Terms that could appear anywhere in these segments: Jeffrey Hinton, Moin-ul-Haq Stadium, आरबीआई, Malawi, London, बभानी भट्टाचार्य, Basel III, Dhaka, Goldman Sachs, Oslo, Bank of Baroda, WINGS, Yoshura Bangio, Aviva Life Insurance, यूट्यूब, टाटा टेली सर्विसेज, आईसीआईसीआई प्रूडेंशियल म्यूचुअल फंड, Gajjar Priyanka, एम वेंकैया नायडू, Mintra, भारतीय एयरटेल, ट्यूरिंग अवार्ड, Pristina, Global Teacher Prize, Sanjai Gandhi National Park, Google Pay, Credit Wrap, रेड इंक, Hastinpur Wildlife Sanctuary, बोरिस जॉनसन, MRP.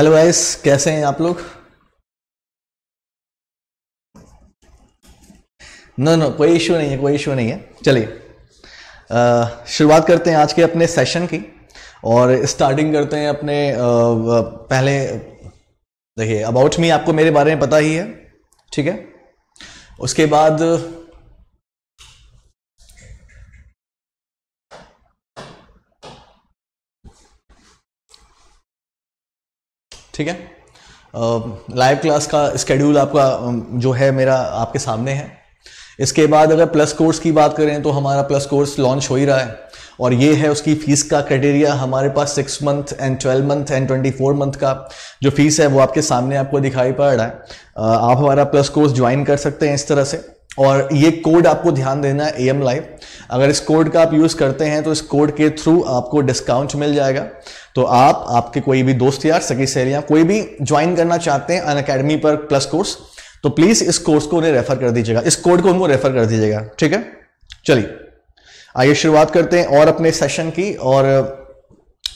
Hello guys, कैसे हैं आप लोग? नो, कोई इशू नहीं है, कोई इशू नहीं है। चलिए शुरुआत करते हैं आज के अपने सेशन की और स्टार्टिंग करते हैं अपने पहले देखिए अबाउट मी, आपको मेरे बारे में पता ही है, ठीक है। उसके बाद ठीक है लाइव क्लास का स्केड्यूल आपका जो है मेरा आपके सामने है। इसके बाद अगर प्लस कोर्स की बात करें तो हमारा प्लस कोर्स लॉन्च हो ही रहा है और ये है उसकी फ़ीस का क्राइटेरिया। हमारे पास 6 month and 12 month and 24 month का जो फीस है वो आपके सामने आपको दिखाई पड़ रहा है। आप हमारा प्लस कोर्स ज्वाइन कर सकते हैं इस तरह से। और ये कोड आपको ध्यान देना है AM लाइव, अगर इस कोड का आप यूज़ करते हैं तो इस कोड के थ्रू आपको डिस्काउंट मिल जाएगा। तो आप आपके कोई भी दोस्त यार, सगी सहेलियाँ, कोई भी ज्वाइन करना चाहते हैं अन अकेडमी पर प्लस कोर्स, तो प्लीज़ इस कोर्स को उन्हें रेफर कर दीजिएगा, इस कोड को उनको रेफर कर दीजिएगा, ठीक है। चलिए आइए शुरुआत करते हैं और अपने सेशन की। और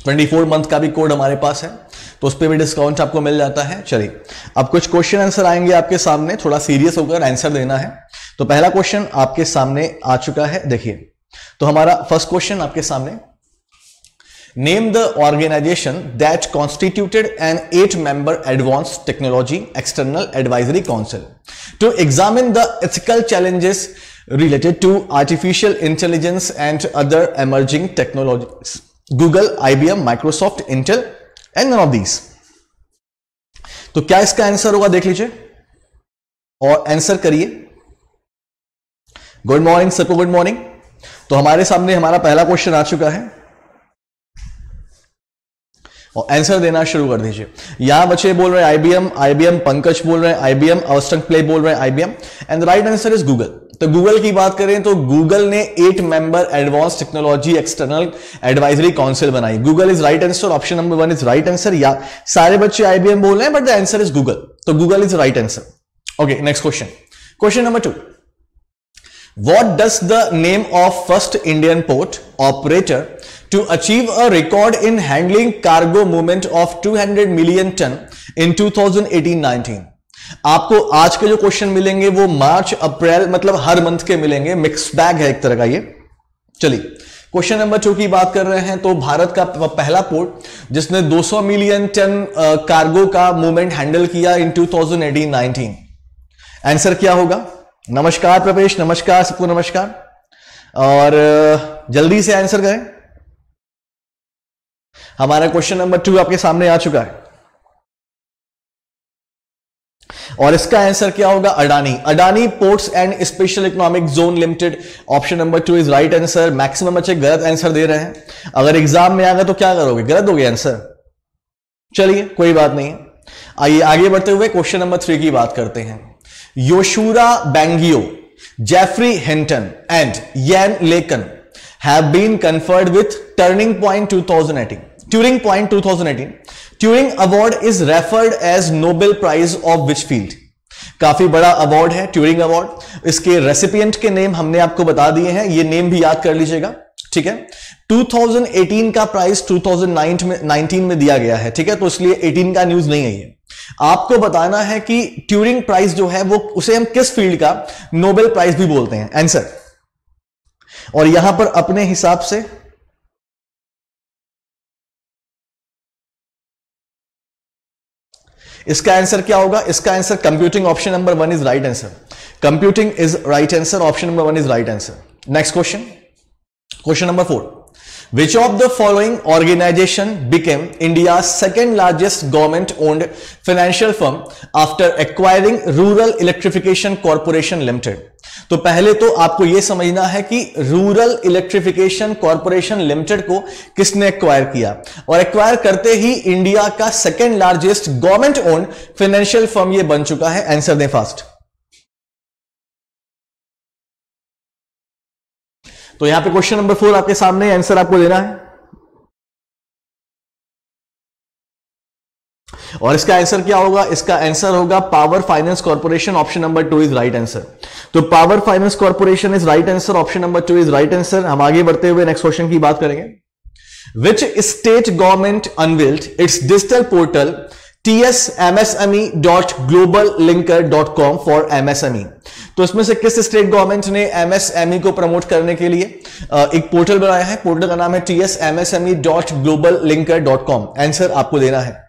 24 मंथ का भी कोड हमारे पास है तो उस पर भी डिस्काउंट आपको मिल जाता है। चलिए अब कुछ क्वेश्चन आंसर आएंगे आपके सामने, थोड़ा सीरियस होकर आंसर देना है। तो पहला क्वेश्चन आपके सामने आ चुका है, देखिए। तो हमारा फर्स्ट क्वेश्चन आपके सामने, name the organisation that constituted an 8-member advance technology external advisory council to examine the ethical challenges related to artificial intelligence and other emerging technologies. Google, IBM, Microsoft, Intel and none of these. तो क्या इसका answer होगा, देख लीजिए और answer करिए। Good morning सबको, good morning. तो हमारे सामने हमारा पहला क्वेश्चन आ चुका है और आंसर देना शुरू कर दीजिए। यहां बच्चे बोल रहे हैं IBM, पंकज बोल रहे हैं IBM, अवस्टन प्ले बोल रहे हैं IBM and the right answer is Google. तो गूगल की बात करें तो गूगल ने 8-member advance technology external advisory council बनाई। Google is right answer, option number 1 is right answer. या सारे बच्चे IBM बोल रहे हैं but the answer is Google, तो Google is right answer. Okay, next question, question number 2। What does the name of first Indian port operator to achieve a record in handling cargo movement of 200 million ton in 2018-19? आपको आज के जो question मिलेंगे वो मार्च अप्रैल मतलब हर month के मिलेंगे, mix bag है एक तरह का ये। चलिए क्वेश्चन नंबर 2 की बात कर रहे हैं। तो भारत का पहला पोर्ट जिसने 200 मिलियन टन कार्गो का मूवमेंट हैंडल किया इन 2018-19, आंसर क्या होगा? नमस्कार प्रवेश, नमस्कार सबको, नमस्कार। और जल्दी से आंसर करें, हमारा क्वेश्चन नंबर 2 आपके सामने आ चुका है और इसका आंसर क्या होगा? Adani, Adani ports and special economic zone limited, option number 2 is right answer. Maximum बच्चे गलत आंसर दे रहे हैं, अगर एग्जाम में आ गए तो क्या करोगे, गलत हो गया आंसर। चलिए कोई बात नहीं, आइए आगे बढ़ते हुए क्वेश्चन नंबर 3 की बात करते हैं। Yoshura Bangio, Jeffrey Hinton and Jan Lacan have been conferred with Turing Point 2018. Turing Award is referred as Nobel Prize of which field? काफी बड़ा अवार्ड है ट्यूरिंग अवार्ड, इसके रेसिपिएंट के नेम हमने आपको बता दिए हैं, ये नेम भी याद कर लीजिएगा, ठीक है। 2018 का प्राइस 2019 में दिया गया है, ठीक है, तो इसलिए 18 का न्यूज नहीं है ये। आपको बताना है कि ट्यूरिंग प्राइज जो है वो उसे हम किस फील्ड का नोबेल प्राइज भी बोलते हैं, आंसर। और यहां पर अपने हिसाब से इसका आंसर क्या होगा? इसका answer computing, option number 1 is right answer. Computing is right answer, option number 1 is right answer. Next question, question number 4। Which of the following organization became India's second largest government-owned financial firm after acquiring Rural Electrification Corporation Limited? तो पहले तो आपको यह समझना है कि rural electrification corporation limited को किसने एक्वायर किया, और एक्वायर करते ही इंडिया का second largest government owned financial firm यह बन चुका है। आंसर दें फास्ट। तो यहां पे क्वेश्चन नंबर 4 आपके सामने, आंसर आपको देना है और इसका आंसर क्या होगा? इसका आंसर होगा power finance corporation, option number 2 is right answer. तो power finance corporation is right answer, option number 2 is right answer. हम आगे बढ़ते हुए नेक्स्ट क्वेश्चन की बात करेंगे। Which state government unveiled its digital portal tsmsme.globallinker.com for MSME. तो इसमें से किस स्टेट गवर्नमेंट ने एमएसएमई को प्रमोट करने के लिए एक पोर्टल बनाया है? पोर्टल का नाम है tsmsme.globallinker.com। आंसर आपको देना है।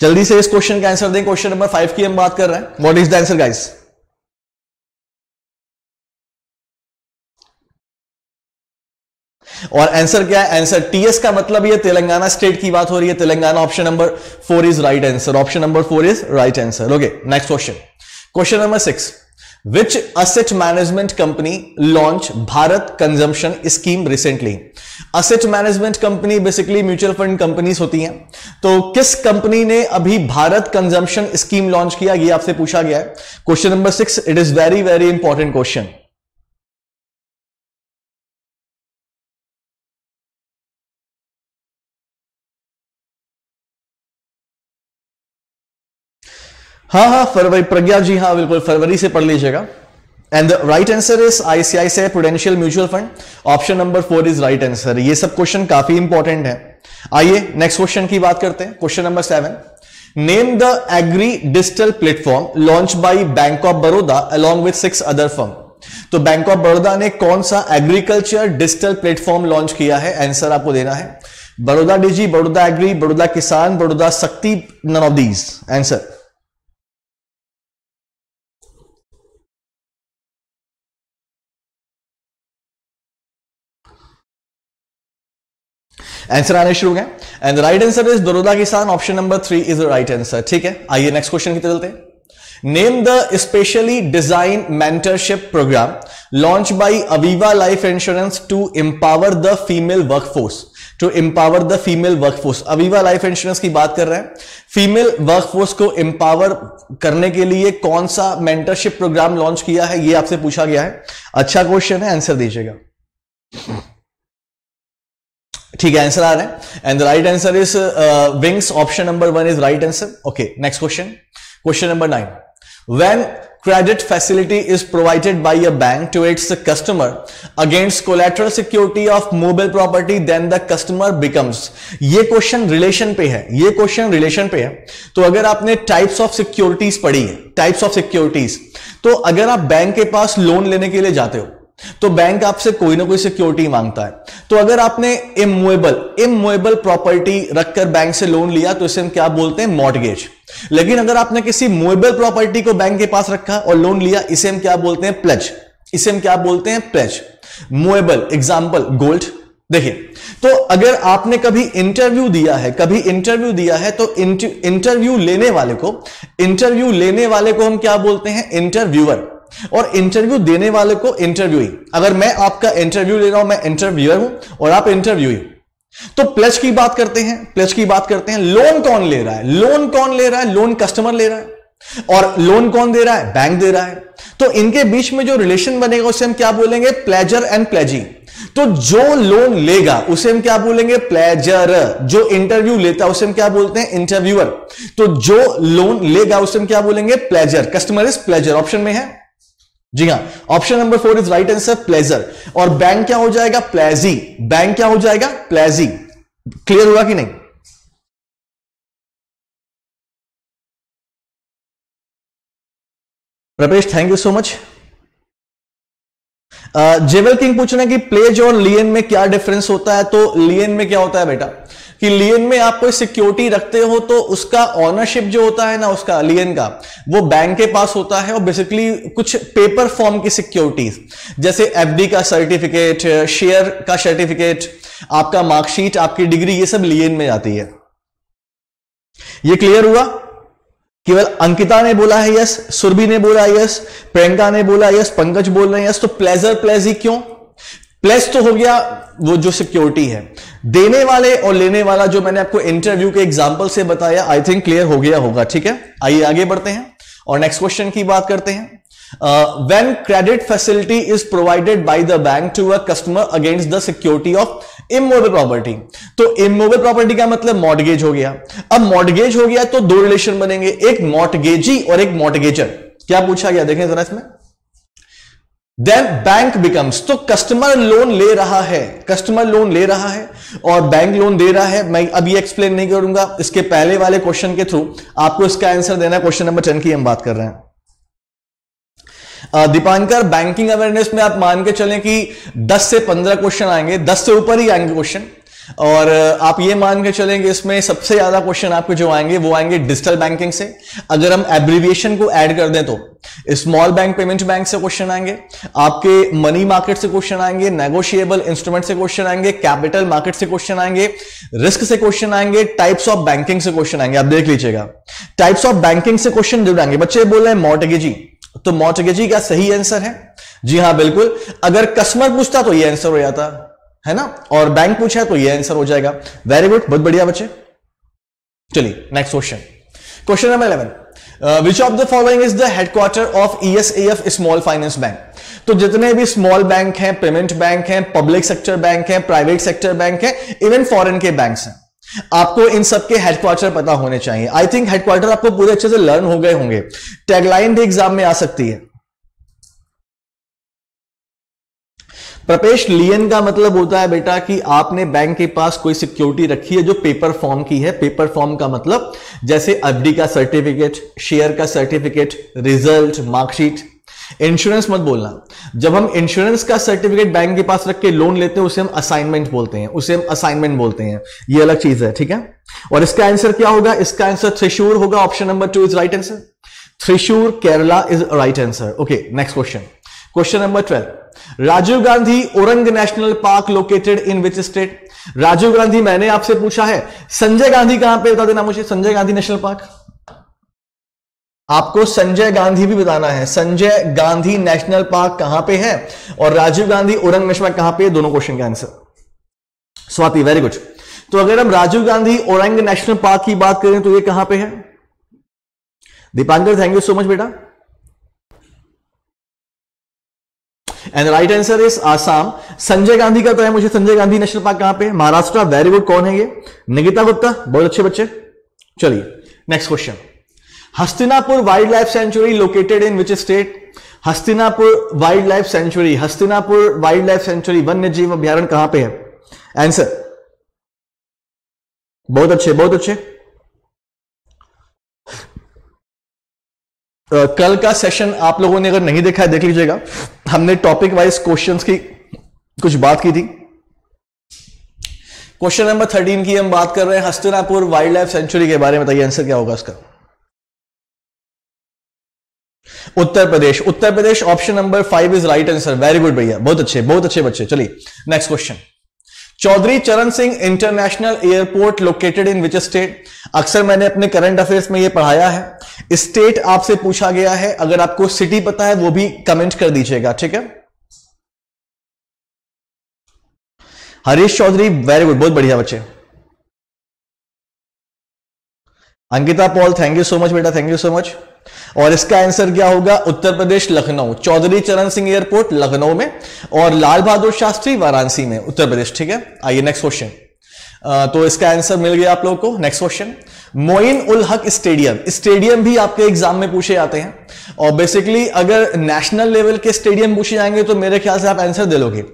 जल्दी से इस क्वेश्चन का आंसर दें। क्वेश्चन नंबर 5 की हम बात कर रहे हैं। What is the answer guys? और आंसर क्या है? आंसर टीएस का मतलब ये तेलंगाना स्टेट की बात हो रही है, Telangana. Option number 4 is right answer. Option number 4 is right answer. Okay, next question, question number 6। Which asset management company launched Bharat Consumption Scheme recently? Asset management company basically mutual fund companies होती हैं। तो किस company ने अभी Bharat consumption scheme launch किया, ये आपसे पूछा गया है। Question number 6, it is very very important question. हाँ हाँ फरवरी, प्रज्ञा जी हाँ बिल्कुल, फरवरी से पढ़ लीजिएगा। And the right answer is आईसीआईसीआई प्रूडेंशियल म्यूचुअल फंड। Option number 4 is right answer. ये सब क्वेश्चन काफी इंपॉर्टेंट है। आइए नेक्स्ट क्वेश्चन की बात करते हैं। Question number 7, name the agri digital platform launch by bank of Baroda along with 6 other firm. तो बैंक ऑफ बड़ौदा ने कौन सा एग्रीकल्चर डिजिटल प्लेटफॉर्म लॉन्च किया है? आंसर आपको देना है। Baroda digi, Baroda agri, Baroda Kisan, Baroda Shakti, none of these. Answer आने शुरू हो गया। And right answer is Baroda Kisan. Option number 3 is right answer. ठीक है, आइए नेक्स्ट क्वेश्चन की तरफ चलते हैं। Name the specially design mentorship programme launch by Aviva life insurance to empower the female workforce. To empower the female workforce, Aviva life insurance की बात कर रहे हैं। फीमेल वर्कफोर्स को एम्पावर करने के लिए कौन सा मेंटरशिप प्रोग्राम लॉन्च किया है, यह आपसे पूछा गया है। अच्छा क्वेश्चन है, आंसर दीजिएगा। ठीक है, आंसर आ रहा है। And the right answer is wings. Option number 1 is right answer. Okay, next question, question number 9। When credit facility is provided by a bank to its customer against collateral security of movable property then the customer becomes. ये question relation पे है, ये question relation पे है। तो अगर आपने types of securities पढ़ी है, टाइप्स ऑफ सिक्योरिटीज, तो अगर आप बैंक के पास लोन लेने के लिए जाते हो तो बैंक आपसे कोई ना कोई सिक्योरिटी मांगता है। तो अगर आपने इमूवेबल प्रॉपर्टी रखकर बैंक से लोन लिया तो इसे हम क्या बोलते हैं? मॉर्गेज। लेकिन अगर आपने किसी मूवेबल प्रॉपर्टी को बैंक के पास रखा और लोन लिया, इसे हम क्या बोलते हैं? प्लेज। इसे हम क्या बोलते हैं? प्लेज। Movable, example gold. देखिए, तो अगर आपने कभी इंटरव्यू दिया है, कभी इंटरव्यू दिया है, तो इंटरव्यू लेने वाले को हम क्या बोलते हैं? इंटरव्यूअर। और इंटरव्यू देने वाले को इंटरव्यूई। अगर मैं आपका इंटरव्यू ले रहा हूं, मैं इंटरव्यूअर हूं और आप इंटरव्यूई। तो प्लेज की बात करते हैं, प्लेज की बात करते हैं। लोन कौन ले रहा है? लोन कौन ले रहा है? लोन कस्टमर ले रहा है। और लोन कौन दे रहा है? बैंक दे रहा है। तो इनके बीच में जो रिलेशन बनेगा उसे हम क्या बोलेंगे? Pledger and pledgee. तो जो लोन लेगा उसे हम क्या बोलेंगे? प्लेजर। जो इंटरव्यू लेता है उसे हम क्या बोलते हैं? इंटरव्यूअर। तो जो लोन लेगा उसे हम क्या बोलेंगे? Pledger. Customer is pledger. Option में है जी हाँ। Option number 4 is right answer, pledger. और बैंक क्या हो जाएगा? प्लेजी। बैंक क्या हो जाएगा? प्लेजी। क्लियर हुआ कि नहीं? प्रपेश, थैंक यू सो मच। जेवल किंग पूछ रहे हैं कि प्लेज और लियन में क्या डिफरेंस होता है? तो लियन में क्या होता है बेटा कि लियन में आप कोई सिक्योरिटी रखते हो तो उसका ऑनरशिप जो होता है ना, उसका लियन का, वो बैंक के पास होता है। और बेसिकली कुछ पेपर फॉर्म की सिक्योरिटीज, जैसे एफडी का सर्टिफिकेट, शेयर का सर्टिफिकेट, आपका मार्कशीट, आपकी डिग्री, ये सब लियन में आती है। ये क्लियर हुआ? केवल अंकिता ने बोला है यस, सुरभि ने बोला यस, प्रियंका ने बोला यस, पंकज बोल रहे हैं यस। तो प्लेजर प्लेजी क्यों? प्लेस तो हो गया वो जो सिक्योरिटी है, देने वाले और लेने वाला जो मैंने आपको इंटरव्यू के एग्जाम्पल से बताया, आई थिंक क्लियर हो गया होगा। ठीक है, आइए आगे बढ़ते हैं और नेक्स्ट क्वेश्चन की बात करते हैं। When credit facility is provided by the bank to a customer against the security of immovable property. तो इमूवेबल प्रॉपर्टी का मतलब मॉर्गेज हो गया। अब मॉर्गेज हो गया तो दो रिलेशन बनेंगे, एक मॉर्गेजी और एक मॉर्गेजर। क्या पूछा गया देखें जरा इसमें। देन बैंक बिकम्स, तो कस्टमर लोन ले रहा है, कस्टमर लोन ले रहा है और बैंक लोन दे रहा है। मैं अभी एक्सप्लेन नहीं करूंगा, इसके पहले वाले क्वेश्चन के थ्रू आपको इसका आंसर देना है। क्वेश्चन नंबर 10 की हम बात कर रहे हैं। दीपांकर, बैंकिंग अवेयरनेस में आप मान के चलें कि 10 से 15 क्वेश्चन आएंगे, 10 से ऊपर ही आएंगे क्वेश्चन, और आप ये मान के चलेंगे इसमें सबसे ज्यादा क्वेश्चन आपको जो आएंगे वो आएंगे डिजिटल बैंकिंग से। अगर हम एब्रीविएशन को ऐड कर दें तो स्मॉल बैंक पेमेंट बैंक से क्वेश्चन आएंगे, आपके मनी मार्केट से क्वेश्चन आएंगे, नेगोशिएबल इंस्ट्रूमेंट से क्वेश्चन आएंगे, कैपिटल मार्केट से क्वेश्चन आएंगे, रिस्क से क्वेश्चन आएंगे, टाइप्स ऑफ बैंकिंग से क्वेश्चन आएंगे। आप देख लीजिएगा, टाइप्स ऑफ बैंकिंग से क्वेश्चन जरूर आएंगे। बच्चे बोल रहे हैं मॉर्टगेजी, तो मॉर्टगेजी का सही आंसर है? जी हाँ बिल्कुल, अगर कस्टमर पूछता तो ये आंसर हो जाता है ना, और बैंक पूछा तो ये आंसर हो जाएगा। वेरी गुड, बहुत बढ़िया बच्चे। चलिए next question, question number 11, which of the following is the headquarter of ESAF small finance bank. तो जितने भी स्मॉल बैंक हैं, पेमेंट बैंक हैं, पब्लिक सेक्टर बैंक हैं, प्राइवेट सेक्टर बैंक हैं, इवन फॉरेन के बैंक हैं, आपको इन सबके हेडक्वार्टर पता होने चाहिए। आई थिंक हेडक्वार्टर आपको पूरे अच्छे से लर्न हो गए होंगे। टैगलाइन भी एग्जाम में आ सकती है। प्रपेश, लियन का मतलब होता है बेटा कि आपने बैंक के पास कोई सिक्योरिटी रखी है जो पेपर फॉर्म की है। पेपर फॉर्म का मतलब जैसे एफडी का सर्टिफिकेट, शेयर का सर्टिफिकेट, रिजल्ट, मार्कशीट। इंश्योरेंस मत बोलना, जब हम इंश्योरेंस का सर्टिफिकेट बैंक के पास रख के लोन लेते हैं उसे हम असाइनमेंट बोलते हैं, उसे हम असाइनमेंट बोलते हैं, ये अलग चीज है, ठीक है। और इसका आंसर क्या होगा? इसका आंसर थ्रिशूर होगा। Option number 2 is right answer, Thrissur Kerala is right answer. Okay next question, question number 12, Rajiv Gandhi Orang national park located in which state. Rajiv Gandhi मैंने आपसे पूछा है, संजय गांधी कहां पे बता देना मुझे। संजय गांधी नेशनल पार्क, आपको संजय गांधी भी बताना है। संजय गांधी नेशनल पार्क कहां पे है और राजीव गांधी ओरंग नेशनल पार्क कहां पे है, दोनों क्वेश्चन के आंसर। Swati very good. तो अगर हम राजीव गांधी ओरंग नेशनल पार्क की बात करें तो ये कहां पे है? Dipankar thank you so much बेटा। And right answer is Assam. Sanjay Gandhi का तो है मुझे, संजय गांधी नेशनल पार्क कहां पे? महाराष्ट्र। Very good. कौन है ये? निकिता गुप्ता, बहुत अच्छे बच्चे। चलिए next question, Hastinapur wildlife sanctuary located in which state. Hastinapur wildlife sanctuary, Hastinapur wildlife sanctuary वन्य जीव अभ्यारण्य कहां पे है? आंसर, बहुत अच्छे बहुत अच्छे। कल का सेशन आप लोगों ने अगर नहीं देखा है देख लीजिएगा, हमने टॉपिक वाइज क्वेश्चंस की कुछ बात की थी। क्वेश्चन नंबर 13 की हम बात कर रहे हैं, हस्तिनापुर वाइल्ड लाइफ सेंचुरी के बारे में बताइए आंसर क्या होगा इसका। Uttar Pradesh, Uttar Pradesh. Option number 5 is right answer. Very good भैया, बहुत अच्छे बच्चे। चलिए next question, Chaudhary Charan Singh international airport located in which state. अक्सर मैंने अपने करंट अफेयर्स में ये पढ़ाया है। स्टेट आपसे पूछा गया है, अगर आपको सिटी पता है वो भी कमेंट कर दीजिएगा, ठीक है। हरीश चौधरी वेरी गुड, बहुत बढ़िया बच्चे। Ankita Paul thank you so much बेटा, थैंक यू सो मच। और इसका आंसर क्या होगा? उत्तर प्रदेश लखनऊ, चौधरी चरण सिंह एयरपोर्ट लखनऊ में और लाल बहादुर शास्त्री वाराणसी में, उत्तर प्रदेश, ठीक है। आइए नेक्स्ट क्वेश्चन, तो इसका आंसर मिल गया आप लोगों को। Next question, Moin ul Haq stadium. Stadium भी आपके एग्जाम में पूछे जाते हैं और बेसिकली अगर नेशनल लेवल के स्टेडियम पूछे जाएंगे तो मेरे ख्याल से आप आंसर दे लोगे।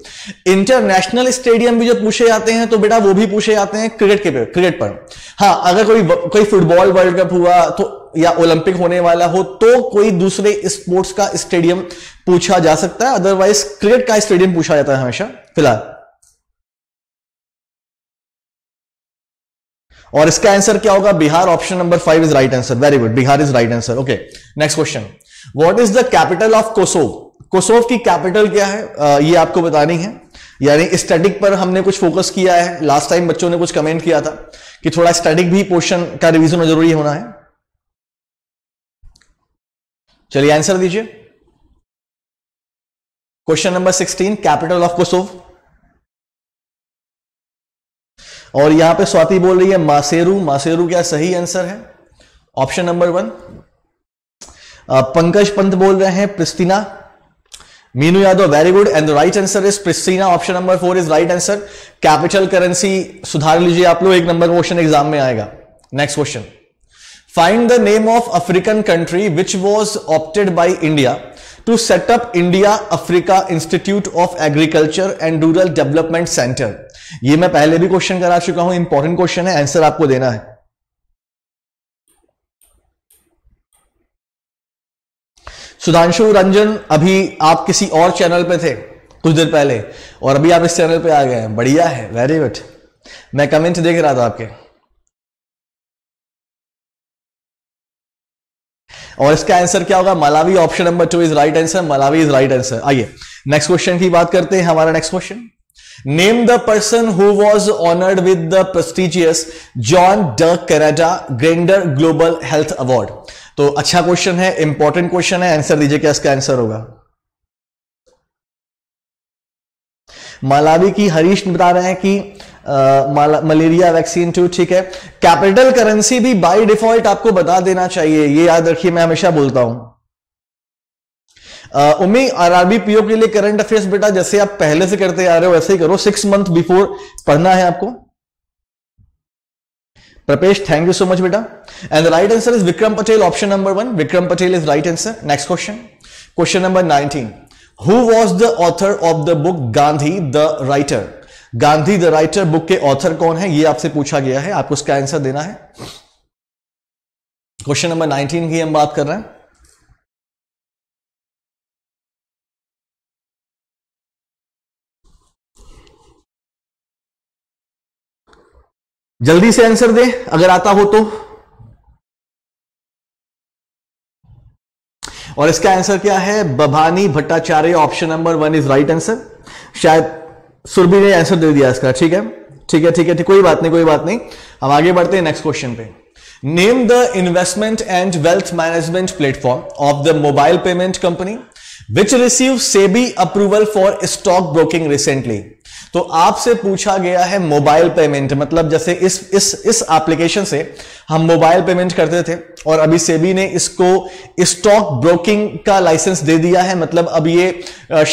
इंटरनेशनल स्टेडियम भी जो पूछे जाते हैं तो बेटा वो भी पूछे जाते हैं क्रिकेट के पे, क्रिकेट पर। हाँ, अगर कोई फुटबॉल वर्ल्ड कप हुआ तो या ओलंपिक होने वाला हो तो कोई दूसरे स्पोर्ट्स का स्टेडियम पूछा जा सकता है, अदरवाइज क्रिकेट का स्टेडियम पूछा जाता है हमेशा फिलहाल। और इसका आंसर क्या होगा? Bihar. Option number 5 is right answer. Very good, Bihar is right answer. Okay next question, what is the capital of Kosovo. Kosovo की कैपिटल क्या है ये आपको बतानी है। यानी स्टैटिक पर हमने कुछ फोकस किया है, लास्ट टाइम बच्चों ने कुछ कमेंट किया था कि थोड़ा स्टैटिक भी पोर्शन का रिवीजन जरूरी होना है। चलिए आंसर दीजिए। Question number 16, capital of Kosovo. और यहां पे स्वाति बोल रही है मासेरू। मासेरू क्या सही आंसर है? Option number 1। पंकज पंत बोल रहे हैं Pristina. Meenu Yadav very good, and the right answer is Pristina. Option number 4 is right answer. Capital currency सुधार लीजिए आप लोग, एक नंबर क्वेश्चन एग्जाम में आएगा। Next question, Find the name of African country which was opted by India to set up India Africa Institute of Agriculture and Rural Development Center. ये मैं पहले भी क्वेश्चन करा चुका हूं, इंपॉर्टेंट क्वेश्चन है, आंसर आपको देना है. सुधांशु रंजन, अभी आप किसी और चैनल पे थे कुछ देर पहले और अभी आप इस चैनल पे आ गए हैं, बढ़िया है, वेरी गुड. मैं कमेंट देख रहा था आपके. और इसका आंसर क्या होगा? Malawi. Option number 2 is right answer. Malawi is right answer. आइए नेक्स्ट क्वेश्चन की बात करते हैं. हमारा next question, Name the person who was honored with the prestigious John D. Canada Granger Global Health Award. तो अच्छा क्वेश्चन है, important question है, आंसर दीजिए क्या इसका आंसर होगा. मालावी की हरीश बता रहे हैं कि मलेरिया वैक्सीन 2. ठीक है, कैपिटल करेंसी भी बाय डिफॉल्ट आपको बता देना चाहिए, ये याद रखिए, मैं हमेशा बोलता हूं. उम्मी आरआरबी पीओ के लिए करंट अफेयर्स बेटा जैसे आप पहले से करते आ रहे हो वैसे ही करो, 6 मंथ बिफोर पढ़ना है आपको. Prapesh thank you so much बेटा. And the right answer is Vikram Patel. Option number 1 Vikram Patel is right answer. Next question, question number 19. Who was the author of the book Gandhi the writer? Gandhi the writer book के author कौन है, यह आपसे पूछा गया है, आपको इसका आंसर देना है. क्वेश्चन नंबर 19 की हम बात कर रहे हैं. जल्दी से आंसर दे अगर आता हो तो. और इसका आंसर क्या है? बभानी भट्टाचार्य. Option number 1 is right answer. शायद सुरभि ने आंसर दे दिया इसका. ठीक है ठीक है ठीक है, कोई बात नहीं कोई बात नहीं, हम आगे बढ़ते हैं नेक्स्ट क्वेश्चन पे. Name the investment and wealth management platform of the mobile payment company Which received SEBI approval for stock broking recently. तो आपसे पूछा गया है मोबाइल पेमेंट, मतलब जैसे इस एप्लीकेशन से हम मोबाइल पेमेंट करते थे और अभी सेबी ने इसको स्टॉक ब्रोकिंग का लाइसेंस दे दिया है, मतलब अब ये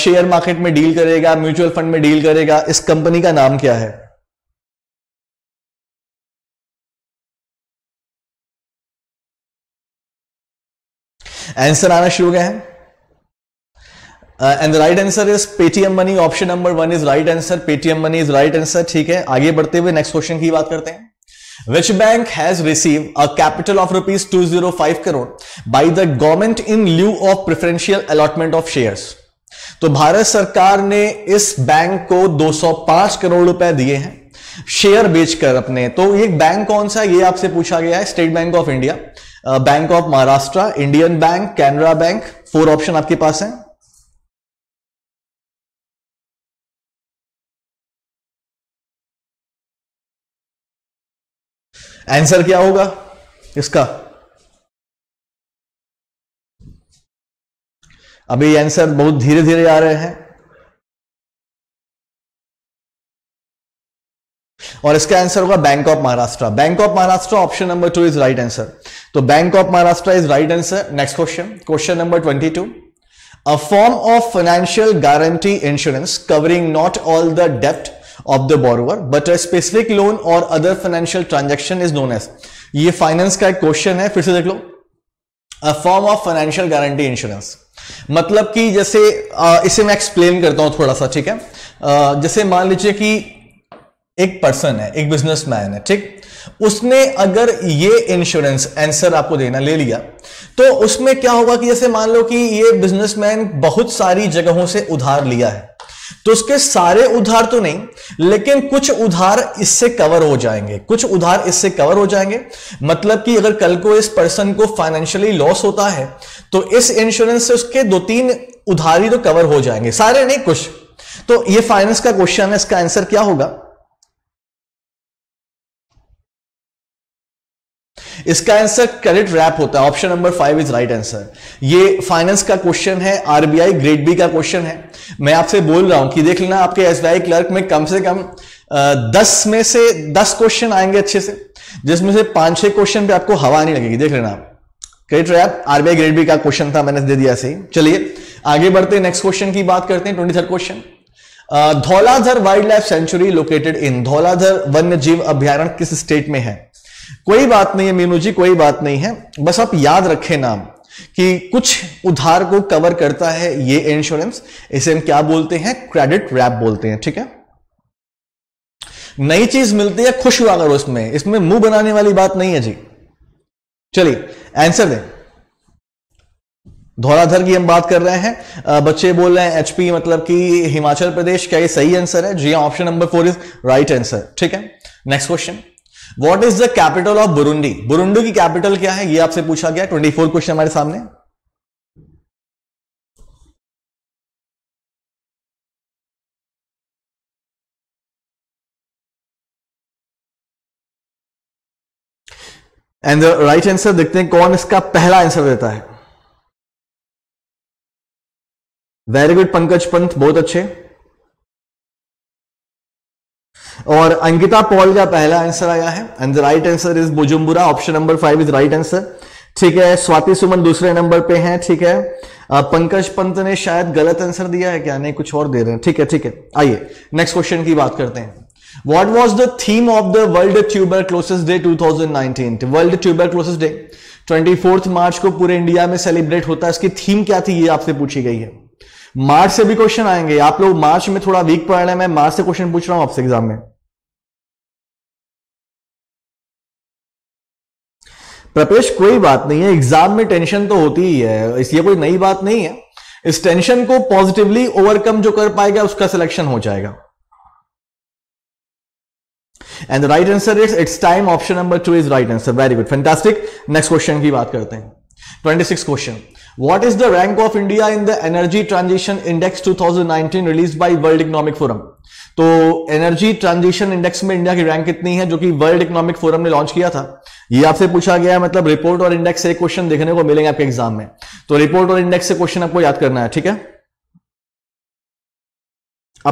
शेयर मार्केट में डील करेगा, म्यूचुअल फंड में डील करेगा. इस कंपनी का नाम क्या है? आंसर आना शुरू हो गया है. And the right answer is Paytm money. Option number 1 is right answer. Paytm money is right answer. ठीक है, आगे बढ़ते हुए नेक्स्ट क्वेश्चन की बात करते हैं. Which bank has receive a capital of rupees 205 crore by the government in lieu of preferential allotment of shares? तो भारत सरकार ने इस बैंक को 205 करोड़ रुपए दिए हैं शेयर बेचकर अपने. तो ये बैंक कौन सा, ये आपसे पूछा गया है. State bank of India, bank of Maharashtra, Indian bank, Canara bank. 4 option आपके पास है. आंसर क्या होगा इसका? अभी आंसर बहुत धीरे धीरे आ रहे हैं. और इसका आंसर होगा bank of Maharashtra. Bank of Maharashtra. Option number 2 is right answer. तो bank of Maharashtra is right answer. Next question, question number 22. A form of financial guarantee insurance covering not all the डेप्ट of the borrower but a specific loan or other financial transaction is known as. ये finance का एक question है, फिर से देख लो. A form of financial guarantee insurance, मतलब कि जैसे इसे मैं एक्सप्लेन करता हूं थोड़ा सा. ठीक है, जैसे मान लीजिए कि एक पर्सन है, एक बिजनेसमैन है, ठीक, उसने अगर ये इंश्योरेंस आंसर आपको देना ले लिया तो उसमें क्या होगा कि जैसे मान लो कि ये बिजनेसमैन बहुत सारी जगहों से उधार लिया है, तो उसके सारे उधार तो नहीं लेकिन कुछ उधार इससे कवर हो जाएंगे, कुछ उधार इससे कवर हो जाएंगे. मतलब कि अगर कल को इस पर्सन को फाइनेंशियली लॉस होता है तो इस इंश्योरेंस से उसके 2-3 उधारी तो कवर हो जाएंगे, सारे नहीं कुछ. तो ये फाइनेंस का क्वेश्चन है, इसका आंसर क्या होगा? इसका आंसर क्रेडिट रैप होता है. Option number 5 is right answer. ये फाइनेंस का क्वेश्चन है, आरबीआई ग्रेड बी का क्वेश्चन है. मैं आपसे बोल रहा हूं कि देख लेना आपके एसबीआई क्लर्क में कम से कम 10 में से 10 क्वेश्चन आएंगे अच्छे से, जिसमें से 5-6 क्वेश्चन पे आपको हवा नहीं लगेगी, देख लेना आप. Credit wrap आरबीआई grade B का क्वेश्चन था, मैंने दे दिया सही. चलिए आगे बढ़ते हैं, नेक्स्ट क्वेश्चन की बात करते हैं. 23rd question, Dhauladhar wildlife sanctuary located in. Dhauladhar वन्य जीव अभ्यारण्य किस स्टेट में है? कोई बात नहीं है मीनू जी, कोई बात नहीं है, बस आप याद रखें नाम कि कुछ उधार को कवर करता है ये इंश्योरेंस, इसे हम क्या बोलते हैं, क्रेडिट रैप बोलते हैं। ठीक है, नई चीज मिलती है खुश हुआ करो, इसमें इसमें मुंह बनाने वाली बात नहीं है जी। चलिए आंसर दें। धौलाधर की हम बात कर रहे हैं, बच्चे बोल रहे हैं एचपी मतलब कि हिमाचल प्रदेश, क्या ये सही आंसर है? जी हां, option number 4 is right answer. ठीक है, next question, what is the capital of Burundi? Burundi की कैपिटल क्या है, ये आपसे पूछा गया। 24 क्वेश्चन हमारे सामने। एंड द राइट आंसर, देखते हैं कौन इसका पहला आंसर देता है। वेरी गुड पंकज पंत, बहुत अच्छे। और अंकिता पॉल का पहला आंसर आया है and the right answer is Bujumbura, option number 5 is right answer. ठीक है, स्वाति सुमन दूसरे नंबर पे हैं। ठीक है, पंकज पंत ने शायद गलत आंसर दिया है क्या, नहीं कुछ और दे रहे हैं। ठीक है ठीक है, आइए नेक्स्ट क्वेश्चन की बात करते हैं। What was the theme of the World Tuberculosis Day 2019? World Tuberculosis Day 24 मार्च को पूरे इंडिया में सेलिब्रेट होता है, इसकी थीम क्या थी ये आपसे पूछी गई है। मार्च से भी क्वेश्चन आएंगे, आप लोग मार्च में थोड़ा वीक पढ़ रहे हैं, मैं मार्च से क्वेश्चन पूछ रहा हूं आपसे एग्जाम में। प्रपेश कोई बात नहीं है, एग्जाम में टेंशन तो होती ही है, इसलिए कोई नई बात नहीं है। इस टेंशन को पॉजिटिवली ओवरकम जो कर पाएगा उसका सिलेक्शन हो जाएगा। And the right answer is it's time, option number 2 is right answer. Very good, fantastic. Next question की बात करते हैं। 26 question. What is the rank of India in the Energy Transition Index 2019 released by World Economic Forum? तो Energy Transition Index में India की rank कितनी है जो कि World Economic Forum ने लॉन्च किया था, ये आपसे पूछा गया है। मतलब रिपोर्ट और इंडेक्स से क्वेश्चन देखने को मिलेंगे आपके एग्जाम में, तो रिपोर्ट और इंडेक्स से क्वेश्चन आपको याद करना है। ठीक है,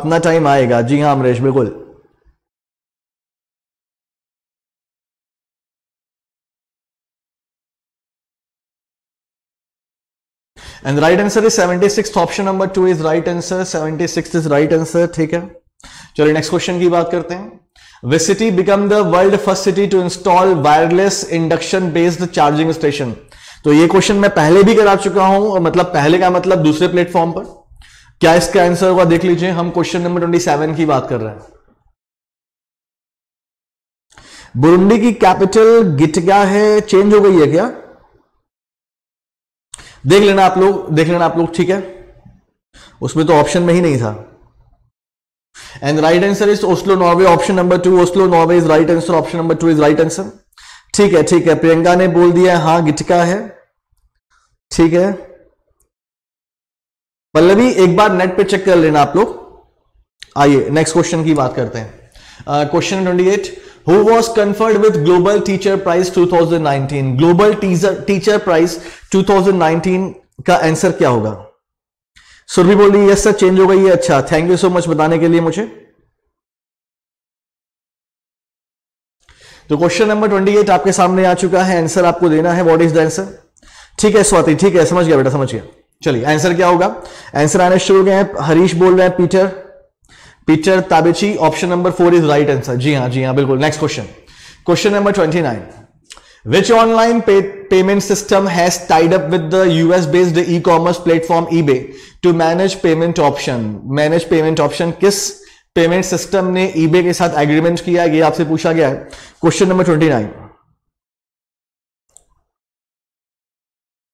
अपना टाइम आएगा। जी हाँ अमरेश, बिल्कुल। And the right answer is 76th, option number 2 is right answer. 76th is right answer. ठीक है, चलिए next question की बात करते हैं। Which city become the world first city to install wireless induction based charging station? तो ये question मैं पहले भी करा चुका हूं, मतलब पहले का मतलब दूसरे प्लेटफॉर्म पर। क्या इसका आंसर होगा देख लीजिए, हम क्वेश्चन नंबर 27 की बात कर रहे हैं। बुरुंडी की कैपिटल गिटका है, चेंज हो गई है क्या, देख लेना आप लोग, देख लेना आप लोग। ठीक है, उसमें तो ऑप्शन में ही नहीं था। And right answer is Oslo Norway, option number 2 Oslo Norway is right answer, option number 2 is right answer. ठीक है ठीक है, प्रियंका ने बोल दिया हाँ गिटका है। ठीक है पल्लवी, एक बार नेट पे चेक कर लेना आप लोग। आइए नेक्स्ट क्वेश्चन की बात करते हैं। Question 28, Who was conferred with Global Teacher Prize 2019? Global Teacher Prize 2019 का आंसर क्या होगा? सुरभि बोल रही यस सर चेंज हो गई है। अच्छा, थैंक यू सो मच बताने के लिए मुझे। तो क्वेश्चन नंबर 28 आपके सामने आ चुका है, आंसर आपको देना है। What is the answer? ठीक है स्वाति, ठीक है समझ गया बेटा समझ गया। चलिए आंसर क्या होगा, आंसर आने शुरू हो गए हैं। हरीश बोल रहे हैं Peter, Peter Tabichi, option number 4 is right answer. जी हाँ जी हाँ बिल्कुल। Next question, question number 29, which online payment system has tied up with the US based e commerce platform eBay to manage payment option? Manage payment option किस payment system ने eBay के साथ agreement किया, ये आपसे पूछा गया है। Question number 29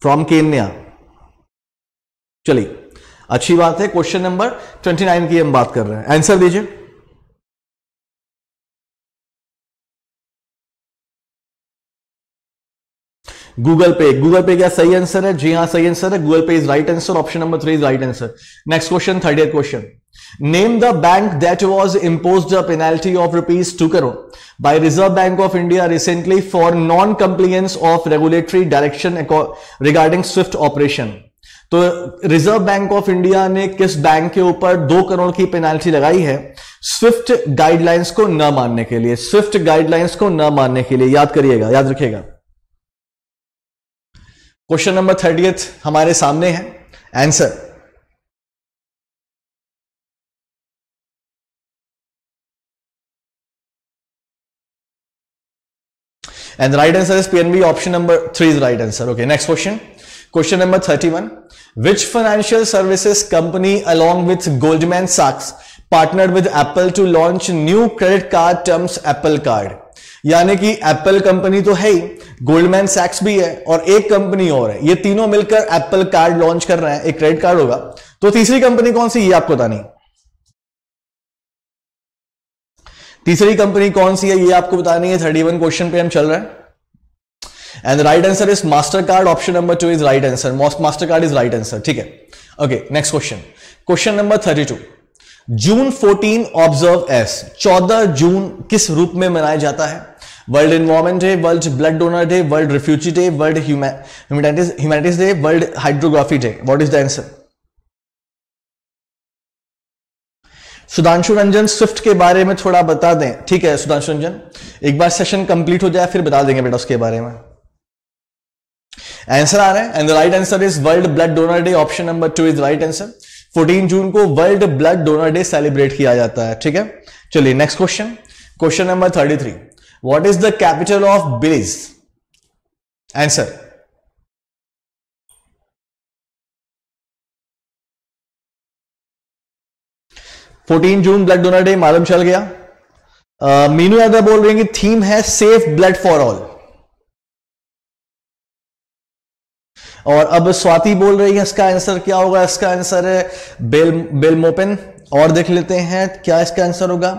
from Kenya. चलिए अच्छी बात है, क्वेश्चन नंबर 29 की हम बात कर रहे हैं, आंसर दीजिए। गूगल पे, गूगल पे क्या सही आंसर है? जी हां सही आंसर है, गूगल पे is right answer, option number 3 is right answer. Next question 30th question, name the bank that was imposed a penalty of rupees 2 crore by Reserve Bank of India recently for non compliance of regulatory direction regarding SWIFT operation. तो Reserve Bank of India ने किस bank के ऊपर 2 करोड़ की penalty लगाई है Swift guidelines को न मानने के लिए? स्विफ्ट गाइडलाइंस को न मानने के लिए, याद करिएगा, याद रखिएगा। क्वेश्चन नंबर 30 हमारे सामने है, answer And the right answer is PNB. Option number 3 is the right answer. Okay, next question. Question number 31. Which financial services company along with Goldman Sachs partnered with Apple to launch new credit card terms Apple Card? यानी कि Apple company तो है ही, Goldman Sachs भी है और एक company और है, ये तीनों मिलकर Apple कार्ड लॉन्च कर रहे हैं, एक क्रेडिट कार्ड होगा। तो तीसरी कंपनी कौन सी, ये आपको पता नहीं। तीसरी कंपनी कौन सी है ये आपको पता नहीं है। 31 क्वेश्चन पे हम चल रहे हैं। And right answer is Mastercard. Option number 2 is right answer. Mastercard is right answer. ठीक है, okay next question. Question number 32। June 14 observe as, 14 June किस रूप में मनाया जाता है? World environment day, world blood donor day, world refugee day, world humanities day, world hydrography day. What is the answer? Sudhanshu Ranjan SWIFT के बारे में थोड़ा बता दें। ठीक है सुधांशु रंजन, एक बार सेशन कंप्लीट हो जाए फिर बता देंगे बेटा उसके बारे में। आंसर आ रहा है। And the right answer is world blood donor day. Option number 2 is right answer. 14 June को world blood donor day celebrate किया जाता है। ठीक है, चलिए next question. Question number 33। What is the capital of Belize? Answer fourteen June blood donor day, मालूम चल गया। मीनू यादव बोल रहे हैं कि थीम है सेफ ब्लड फॉर ऑल। और अब स्वाति बोल रही है इसका आंसर क्या होगा? इसका आंसर है बेलमोपन। और देख लेते हैं क्या इसका आंसर होगा।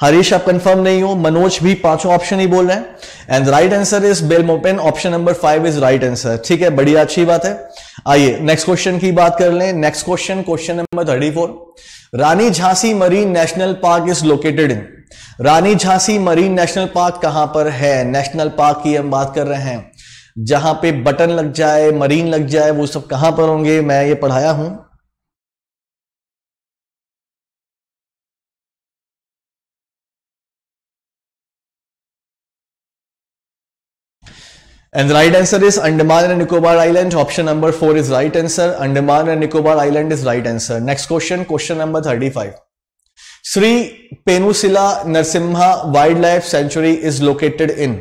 हरीश आप कंफर्म नहीं हो, मनोज भी पांचों ऑप्शन ही बोल रहे हैं। And right answer is Belmopan. Option number 5 is right answer. ठीक है, बढ़िया, अच्छी बात है। आइए नेक्स्ट क्वेश्चन की बात कर लें। Next question, question number 34। Rani Jhansi marine national park is located in. Rani Jhansi marine national park कहां पर है? नेशनल पार्क की हम बात कर रहे हैं, जहां पे बटन लग जाए, मरीन लग जाए, वो सब कहां पर होंगे, मैं ये पढ़ाया हूं। And right answer is Andaman and Nicobar island. Option number 4 is right answer. Andaman and Nicobar island is right answer. Next question, question number 35। Shri Penusila Narasimha wildlife sanctuary is located in.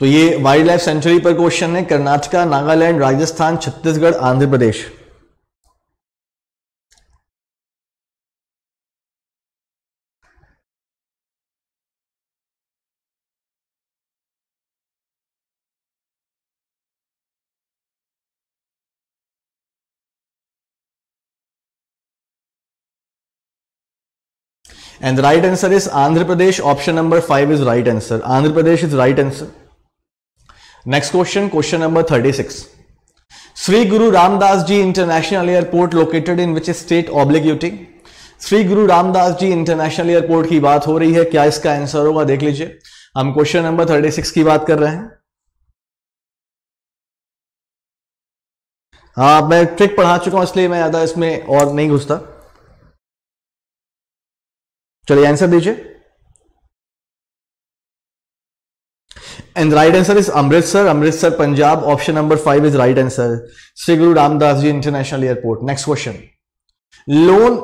तो ये वाइल्ड लाइफ सेंचुरी पर क्वेश्चन है। Karnataka, Nagaland, Rajasthan, Chhattisgarh, Andhra Pradesh. And right answer is Andhra Pradesh. Option number 5 is right answer. Andhra Pradesh is right answer. Next question, question number 36। Shri Guru Ramdas ji international airport located in which state oblique UT? Shri Guru Ramdas ji international airport की बात हो रही है, क्या इसका आंसर होगा? देख लीजिए, हम क्वेश्चन नंबर 36 की बात कर रहे हैं। हाँ, मैं ट्रिक पढ़ा चुका हूं इसलिए मैं ज्यादा इसमें और नहीं घुसता। चलिए आंसर दीजिए। And right answer is Amritsar. Amritsar Punjab. Option number 5 is right answer. Shri Guru Ramdas ji international airport. Next question, loan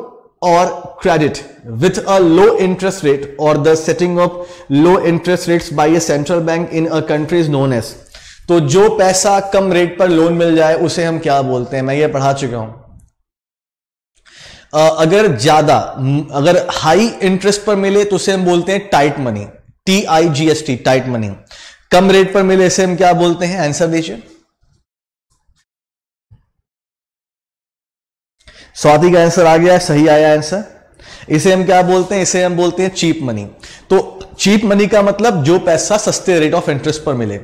और credit with a low interest rate और the setting of low interest rates by a central bank in a country is known as. तो जो पैसा कम rate पर loan मिल जाए उसे हम क्या बोलते हैं? मैं ये पढ़ा चुका हूं। अगर ज्यादा, अगर हाई इंटरेस्ट पर मिले तो उसे हम बोलते हैं tight money. TIGST, tight money. कम रेट पर मिले इसे हम क्या बोलते हैं? आंसर दीजिए। स्वाति का आंसर आ गया, सही आया आंसर। इसे हम क्या बोलते हैं? इसे हम बोलते हैं चीप मनी। तो चीप मनी का मतलब जो पैसा सस्ते रेट ऑफ इंटरेस्ट पर मिले।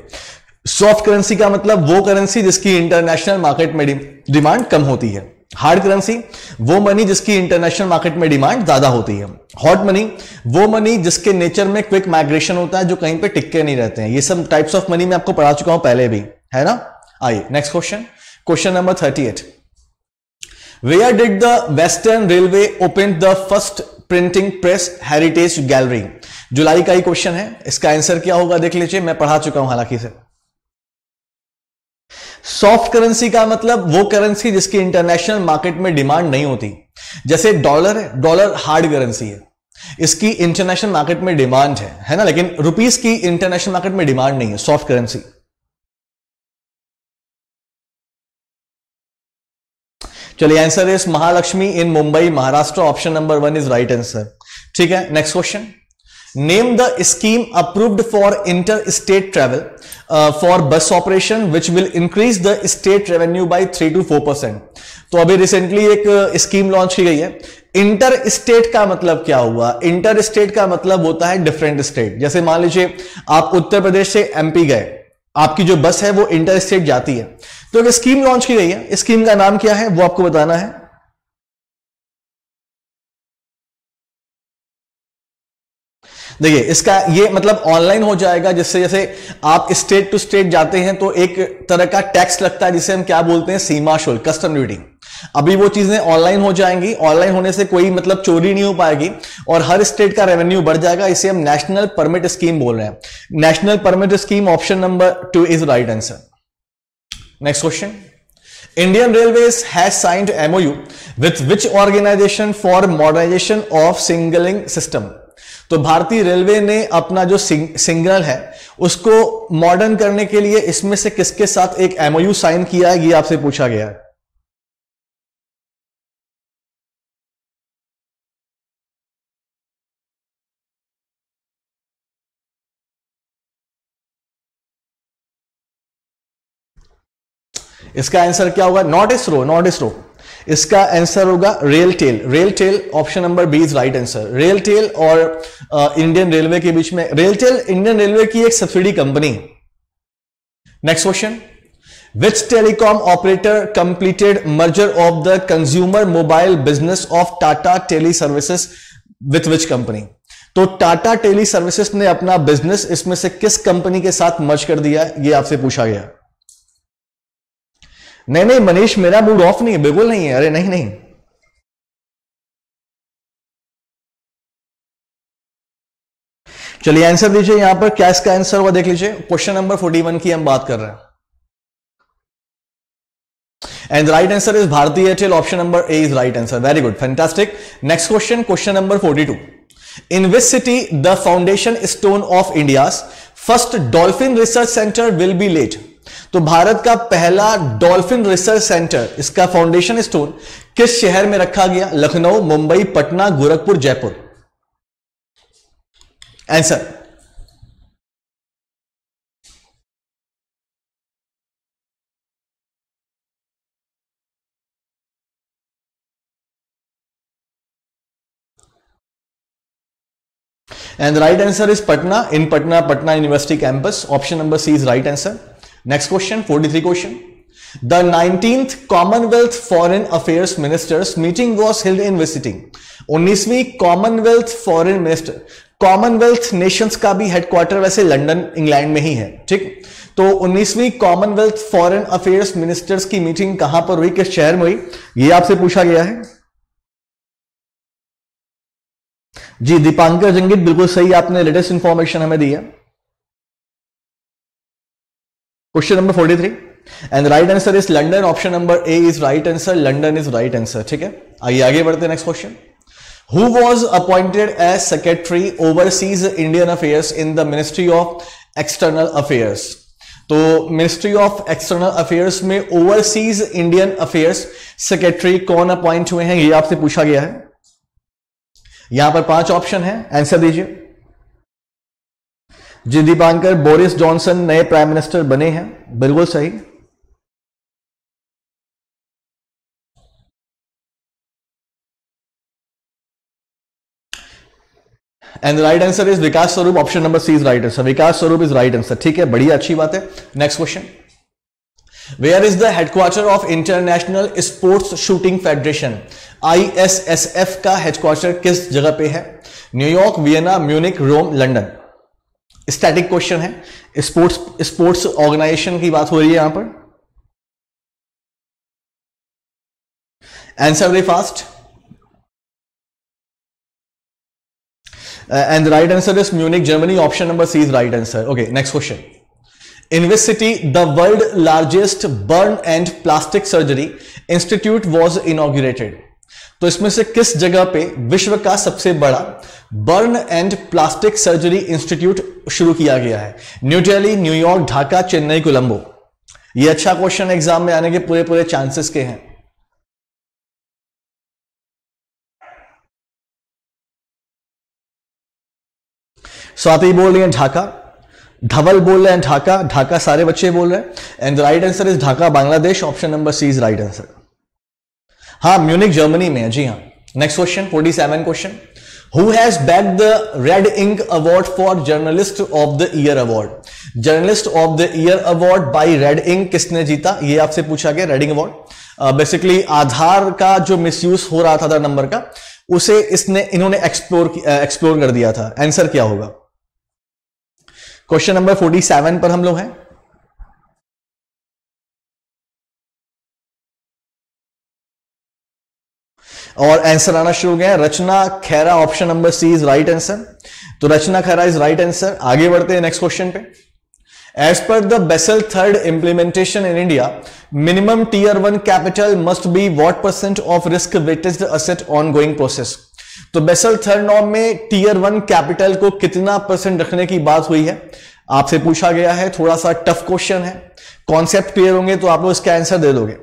सॉफ्ट करेंसी का मतलब वो करेंसी जिसकी इंटरनेशनल मार्केट में डिमांड कम होती है। हार्ड करेंसी वो मनी जिसकी इंटरनेशनल मार्केट में डिमांड ज्यादा होती है। हॉट मनी वो मनी जिसके नेचर में क्विक माइग्रेशन होता है, जो कहीं पे टिक के नहीं रहते हैं। ये सब टाइप्स ऑफ मनी मैं आपको पढ़ा चुका हूं पहले भी, है ना। आइए next question, question number 38। Where did the western railway open the first printing press heritage gallery? जुलाई का ही क्वेश्चन है, इसका आंसर क्या होगा? देख लीजिए, मैं पढ़ा चुका हूं हालांकि से। सॉफ्ट करेंसी का मतलब वो करेंसी जिसकी इंटरनेशनल मार्केट में डिमांड नहीं होती, जैसे डॉलर है, डॉलर हार्ड करेंसी है, इसकी इंटरनेशनल मार्केट में डिमांड है ना, लेकिन रुपीस की इंटरनेशनल मार्केट में डिमांड नहीं है, सॉफ्ट करेंसी। चलिए answer is Mahalakshmi in Mumbai Maharashtra, option number 1 is right answer. ठीक है, next question, name the scheme approved for inter state travel for bus operation which will increase the state revenue by 3 to 4%। तो अभी recently एक scheme launch की गई है। Inter state का मतलब क्या हुआ? इंटर स्टेट का मतलब होता है डिफरेंट स्टेट। जैसे मान लीजिए आप उत्तर प्रदेश से एमपी गए, आपकी जो बस है वो इंटर स्टेट जाती है, तो एक स्कीम लॉन्च की गई है। स्कीम का नाम क्या है वो आपको बताना है। देखिए इसका ये मतलब ऑनलाइन हो जाएगा, जिससे जैसे आप स्टेट टू स्टेट जाते हैं तो एक तरह का टैक्स लगता है, जिसे हम क्या बोलते हैं, सीमा शुल्क, कस्टम ड्यूटी। अभी वो चीजें ऑनलाइन हो जाएंगी। ऑनलाइन होने से कोई मतलब चोरी नहीं हो पाएगी और हर स्टेट का रेवेन्यू बढ़ जाएगा। इसे हम नेशनल परमिट स्कीम बोल रहे हैं। National permit scheme, option number 2 is right answer. Next question, Indian Railways has signed MOU with which organization for modernization of signaling system? तो भारतीय रेलवे ने अपना जो सिग्नल है उसको मॉडर्न करने के लिए इसमें से किसके साथ एक एमओयू साइन किया है, ये आपसे पूछा गया है। इसका आंसर क्या होगा? नॉट इसरो। इसका आंसर होगा RailTel. Option number B is right answer. RailTel और इंडियन रेलवे के बीच में, रेल टेल इंडियन रेलवे की एक subsidy company. Next question, Which telecom operator completed merger of the consumer mobile business of Tata Teleservices with which company? तो टाटा टेली सर्विसेज ने अपना business इसमें से किस कंपनी के साथ मर्ज कर दिया, ये आपसे पूछा गया। नहीं मनीष, मेरा मूड ऑफ नहीं है, बिल्कुल नहीं है। अरे नहीं, चलिए आंसर दीजिए यहां पर, क्या इसका आंसर हुआ देख लीजिए। क्वेश्चन नंबर 41 की हम बात कर रहे हैं and right answer is भारतीय एयरटेल। Option number A is right answer. Very good, fantastic. Next question, question number 42, in which city the foundation stone of India's first dolphin research centre will be laid? तो भारत का पहला dolphin research centre, इसका foundation stone किस शहर में रखा गया? Lucknow, Mumbai, Patna, Gorakhpur, Jaipur. Answer. And right answer is Patna, in Patna university campus. Option number C is right answer. Next question 43 question, the 19th Commonwealth foreign affairs ministers meeting was held in which city? 19वीं Commonwealth foreign minister, Commonwealth nations का भी headquarter वैसे London England में ही है, ठीक। तो 19वीं Commonwealth foreign affairs ministers की मीटिंग कहां पर हुई, किस शहर में हुई, ये आपसे पूछा गया है। जी दीपांकर जंगीत, बिल्कुल सही, आपने लेटेस्ट इंफॉर्मेशन हमें दी है। Question number 43 and right answer is London. Option number A is right answer, London is right answer. ठीक है, आइए आगे बढ़ते हैं। Next question, who was appointed as secretary overseas Indian affairs in the ministry of external affairs? तो ministry of external affairs में overseas Indian affairs secretary कौन appoint हुए हैं, ये आपसे पूछा गया है। यहां पर 5 ऑप्शन है, आंसर दीजिए। जी दीपांकर, बोरिस जॉनसन नए प्राइम मिनिस्टर बने हैं, बिल्कुल सही। And right answer is Vikas Swarup. Option number C is right answer. Vikas Swarup is right answer. ठीक है, बढ़िया, अच्छी बात है। Next question, where is the headquarter of international sports shooting federation? ISSF का हेडक्वार्टर किस जगह पे है? New York, Vienna, Munich, Rome, London. Static question है, स्पोर्ट्स ऑर्गेनाइजेशन की बात हो रही है यहां पर। आंसर दे fast and right answer is Munich, Germany. Option number C is right answer. Okay, next question, In which city the world's largest burn and plastic surgery institute was inaugurated? तो इसमें से किस जगह पे विश्व का सबसे बड़ा burn and plastic surgery institute शुरू किया गया है? New Delhi, New York, Dhaka, Chennai, Colombo. ये अच्छा क्वेश्चन एग्जाम में आने के पूरे पूरे चांसेस के हैं। स्वाति बोल रही है ढाका, धवल बोल रहे हैं ढाका, ढाका सारे बच्चे बोल रहे हैं। And the right answer is Dhaka, Bangladesh. Option number C is right answer. हाँ, म्यूनिक जर्मनी में है। जी हाँ। Next question 47 question, who has backed the रेड इंक award for journalist of the year award? Journalist of the year award by रेड इंक किसने जीता, ये आपसे पूछा गया। रेड इंक award basically Aadhaar का जो मिसयूज हो रहा था नंबर का, उसे इन्होंने एक्सप्लोर कर दिया था। आंसर क्या होगा? क्वेश्चन नंबर 47 पर हम लोग हैं। और आंसर आना शुरू हो गया है। Rachna Khaira, option number C is right answer. तो Rachna Khaira is right answer. आगे बढ़ते हैं नेक्स्ट क्वेश्चन पे। As per the Basel third implementation in India, minimum tier one capital must be what percent of risk weighted asset on going process? तो Basel third norm में tier one capital को कितना percent रखने की बात हुई है, आपसे पूछा गया है। थोड़ा सा टफ क्वेश्चन है, कॉन्सेप्ट क्लियर होंगे तो आप लोग इसका आंसर दे दोगे।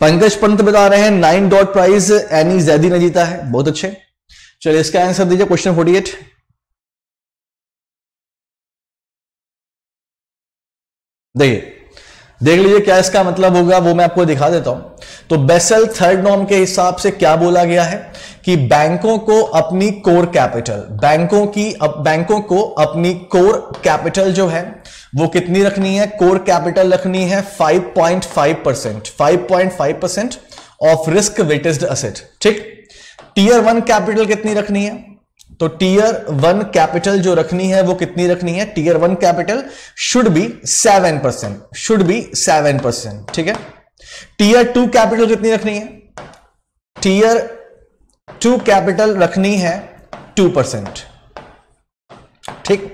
पंकज पंत बता रहे हैं 9 डॉट प्राइज एनी जैदी ने जीता है। बहुत अच्छे, चलिए इसका आंसर दीजिए। क्वेश्चन 48। देखिए, देख लीजिए क्या इसका मतलब होगा, वो मैं आपको दिखा देता हूं। तो बेसल थर्ड नॉर्म के हिसाब से क्या बोला गया है कि बैंकों को अपनी कोर कैपिटल, बैंकों को अपनी कोर कैपिटल जो है वो कितनी रखनी है? कोर कैपिटल रखनी है 5.5% ऑफ रिस्क वेटेड असेट। ठीक। टीयर वन कैपिटल कितनी रखनी है? तो टीयर वन कैपिटल जो रखनी है वो कितनी रखनी है? Tier one capital should be 7%, should be 7%। ठीक है। टीयर टू कैपिटल कितनी रखनी है? टीयर टू कैपिटल रखनी है 2%। ठीक।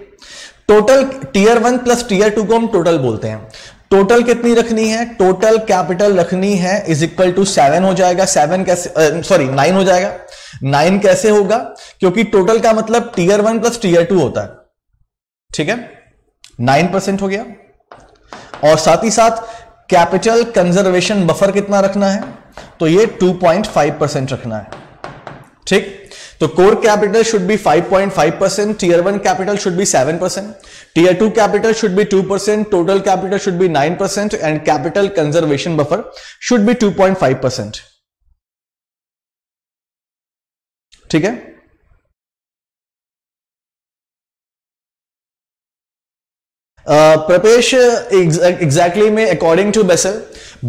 Total tier one plus tier two को हम टोटल बोलते हैं। टोटल कितनी रखनी है? टोटल कैपिटल रखनी है इज इक्वल टू 7 हो जाएगा। 9 हो जाएगा। 9 कैसे होगा? क्योंकि टोटल का मतलब tier one plus tier two होता है। ठीक है। 9% हो गया। और साथ ही साथ कैपिटल कंजर्वेशन बफर कितना रखना है? तो ये 2.5% रखना है। ठीक। तो core capital should be 5.5%, tier one capital should be 7%, tier two capital should be 2%, total capital should be 9%, and capital conservation buffer should be 2.5%। ठीक है। प्रपेश, exactly में according to Basel,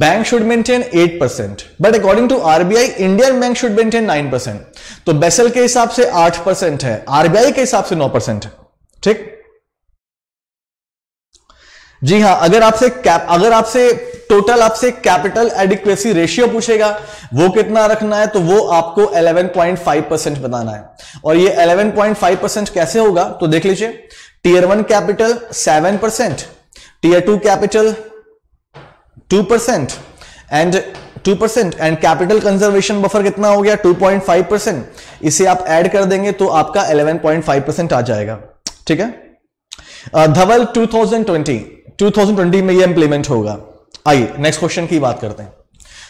bank should maintain 8%, but according to RBI, Indian bank should maintain 9%. तो Basel के हिसाब से 8% है, RBI के हिसाब से 9% है। ठीक। जी हाँ, अगर आपसे टोटल कैपिटल एडिक्वेसी रेशियो पूछेगा, वो कितना रखना है, तो वो आपको 11.5% बताना है। और ये 11.5% कैसे होगा? तो देख लीजिए, tier one capital 7%, tier two capital 2%, and 2% and capital conservation buffer कितना हो गया? 2.5%। इसे आप ऐड कर देंगे तो आपका 11.5% आ जाएगा। ठीक है। धवल 2020 में ये इंप्लीमेंट होगा। आइए नेक्स्ट क्वेश्चन की बात करते हैं।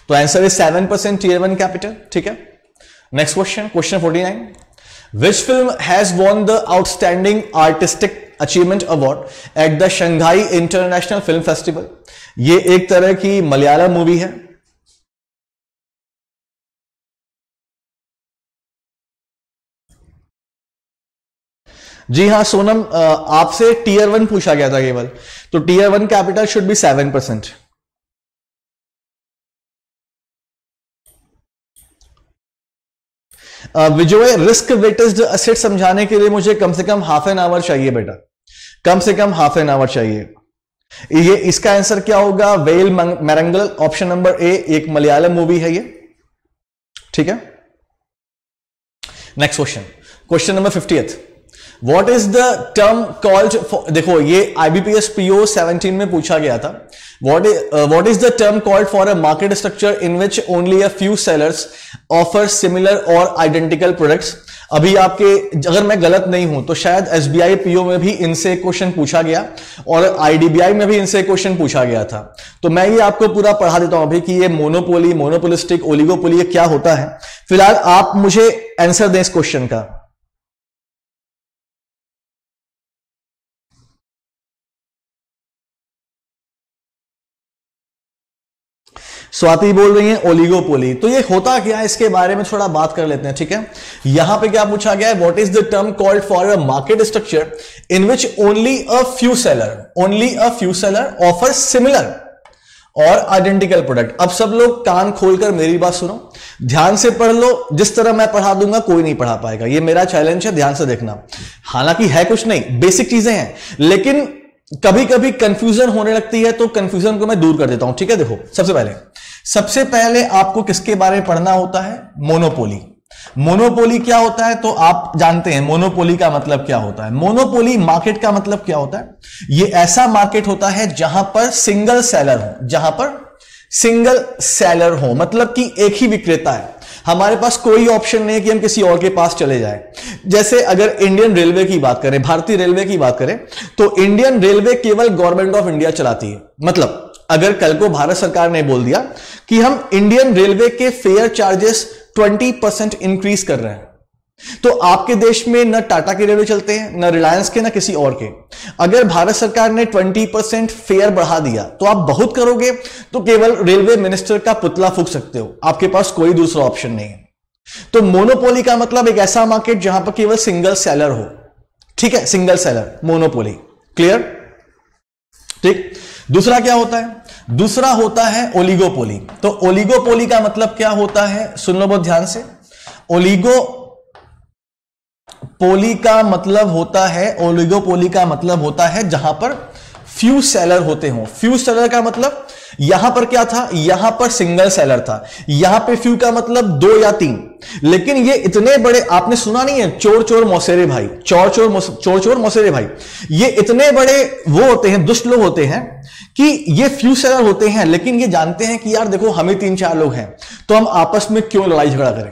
तो answer is 7% tier one capital. ठीक है। Next question, question 49। Which film has won the outstanding artistic achievement award at the Shanghai international film festival? ये एक तरह की मलयालम मूवी है। जी हाँ सोनम, आपसे टीयर वन पूछा गया था केवल, तो tier one capital should be 7%। Vijay, risk weighted asset समझाने के लिए मुझे कम से कम हाफ एन आवर चाहिए बेटा, कम से कम हाफ एन आवर चाहिए। ये इसका आंसर क्या होगा? Well मेरंगल, option number A. एक मलयालम मूवी है ये। ठीक है। Next question, question number 50। What is the term called, देखो ये आईबीपीएस पीओ 17 में पूछा गया था, what is the term called for a market structure in which only a few sellers offer similar और आइडेंटिकल प्रोडक्ट्स। अभी आपके, अगर मैं गलत नहीं हूं तो शायद एसबीआई पीओ में भी इनसे क्वेश्चन पूछा गया और आईडीबीआई में भी इनसे क्वेश्चन पूछा गया था। तो मैं ये आपको पूरा पढ़ा देता हूं अभी कि ये मोनोपोली, मोनोपोलिस्टिक, ओलिगोपोली ये क्या होता है। फिलहाल आप मुझे आंसर दें इस क्वेश्चन का। स्वाति बोल रही है ओलिगोपोली। तो ये होता क्या है इसके बारे में थोड़ा बात कर लेते हैं, ठीक है। यहां पे क्या पूछा गया है, what is the term called for a market structure in which only a few seller offer similar और आइडेंटिकल प्रोडक्ट। अब सब लोग कान खोलकर मेरी बात सुनो, ध्यान से पढ़ लो, जिस तरह मैं पढ़ा दूंगा कोई नहीं पढ़ा पाएगा, ये मेरा चैलेंज है, ध्यान से देखना। हालांकि है कुछ नहीं, बेसिक चीजें हैं, लेकिन कभी कभी कंफ्यूजन होने लगती है, तो कंफ्यूजन को मैं दूर कर देता हूं, ठीक है। देखो सबसे पहले आपको किसके बारे में पढ़ना होता है, मोनोपोली। मोनोपोली क्या होता है तो आप जानते हैं मोनोपोली का मतलब क्या होता है। मोनोपोली मार्केट का मतलब क्या होता है, ये ऐसा मार्केट होता है जहां पर सिंगल सेलर हो, मतलब कि एक ही विक्रेता है, हमारे पास कोई ऑप्शन नहीं है कि हम किसी और के पास चले जाएं। जैसे अगर इंडियन रेलवे की बात करें, भारतीय रेलवे की बात करें, तो इंडियन रेलवे केवल गवर्नमेंट ऑफ इंडिया चलाती है। मतलब अगर कल को भारत सरकार ने बोल दिया कि हम इंडियन रेलवे के फेयर चार्जेस 20% इंक्रीज कर रहे हैं, तो आपके देश में ना टाटा के रेलवे चलते हैं, ना रिलायंस के, ना किसी और के। अगर भारत सरकार ने 20% फेयर बढ़ा दिया तो आप बहुत करोगे, तो केवल रेलवे मिनिस्टर का पुतला फूंक सकते हो, आपके पास कोई दूसरा ऑप्शन नहीं है। तो मोनोपोली का मतलब एक ऐसा मार्केट जहां पर केवल सिंगल सेलर हो, ठीक है, सिंगल सेलर, मोनोपोली, क्लियर, ठीक। दूसरा क्या होता है, दूसरा होता है ओलिगोपोली। तो ओलिगोपोली का मतलब क्या होता है, सुन लो बहुत ध्यान से, ओलिगोपोली का मतलब होता है जहां पर फ्यू सेलर होते हो। फ्यू सेलर का मतलब, यहां पर क्या था, यहां पर सिंगल सेलर था, यहां पे फ्यू का मतलब दो या तीन, लेकिन ये इतने बड़े, आपने सुना नहीं है चोर चोर मौसेरे भाई, ये इतने बड़े वो होते हैं, दुष्ट लोग होते हैं कि ये फ्यू सेलर होते हैं, लेकिन ये जानते हैं कि यार देखो हमें 3-4 लोग हैं तो हम आपस में क्यों लड़ाई झगड़ा करें।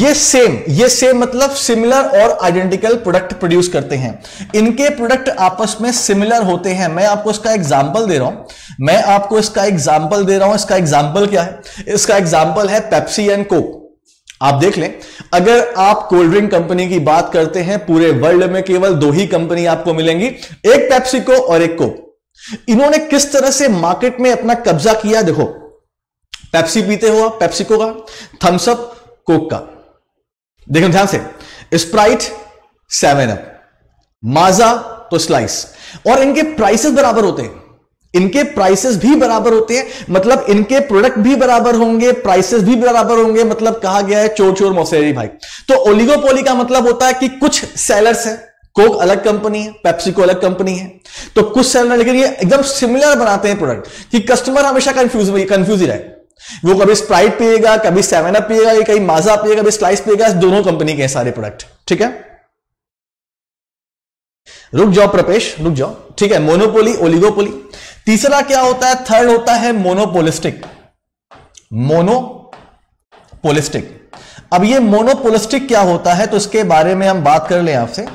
ये सेम मतलब सिमिलर और आइडेंटिकल प्रोडक्ट प्रोड्यूस करते हैं, इनके प्रोडक्ट आपस में सिमिलर होते हैं। मैं आपको इसका एग्जांपल दे रहा हूं। इसका एग्जांपल क्या है, इसका एग्जांपल है पेप्सी एंड कोक। आप देख लें, अगर आप कोल्ड ड्रिंक कंपनी की बात करते हैं, पूरे वर्ल्ड में केवल 2 ही कंपनी आपको मिलेंगी, एक पेप्सिको और एक कोक। इन्होंने किस तरह से मार्केट में अपना कब्जा किया, देखो पेप्सी पीते हो आप, पेप्सिको का, थम्स अप कोक का, देखो ध्यान से, स्प्राइट 7 अप, माजा तो स्लाइस, और इनके प्राइसेस बराबर होते हैं, मतलब इनके प्रोडक्ट भी बराबर होंगे, प्राइसेस भी बराबर होंगे, मतलब कहा गया है चोर चोर मौसेरी भाई। तो ओलिगोपोली का मतलब होता है कि कुछ सेलर्स हैं, कोक अलग कंपनी है, पेप्सिको अलग कंपनी है, तो कुछ सेलर, लेकिन ये एकदम सिमिलर बनाते हैं प्रोडक्ट कि कस्टमर हमेशा कंफ्यूज ही रहे, वो कभी स्प्राइट पिएगा, कभी 7 अप पिएगा, या कहीं माजा पिएगा, कभी स्लाइस पिएगा, दोनों कंपनी के सारे प्रोडक्ट, ठीक है। रुक जाओ प्रपेश, रुक जाओ, ठीक है, मोनोपोली, ओलिगोपोली। तीसरा क्या होता है, थर्ड होता है मोनोपोलिस्टिक। मोनोपोलिस्टिक, अब ये मोनोपोलिस्टिक क्या होता है तो इसके बारे में हम बात कर लें आपसे।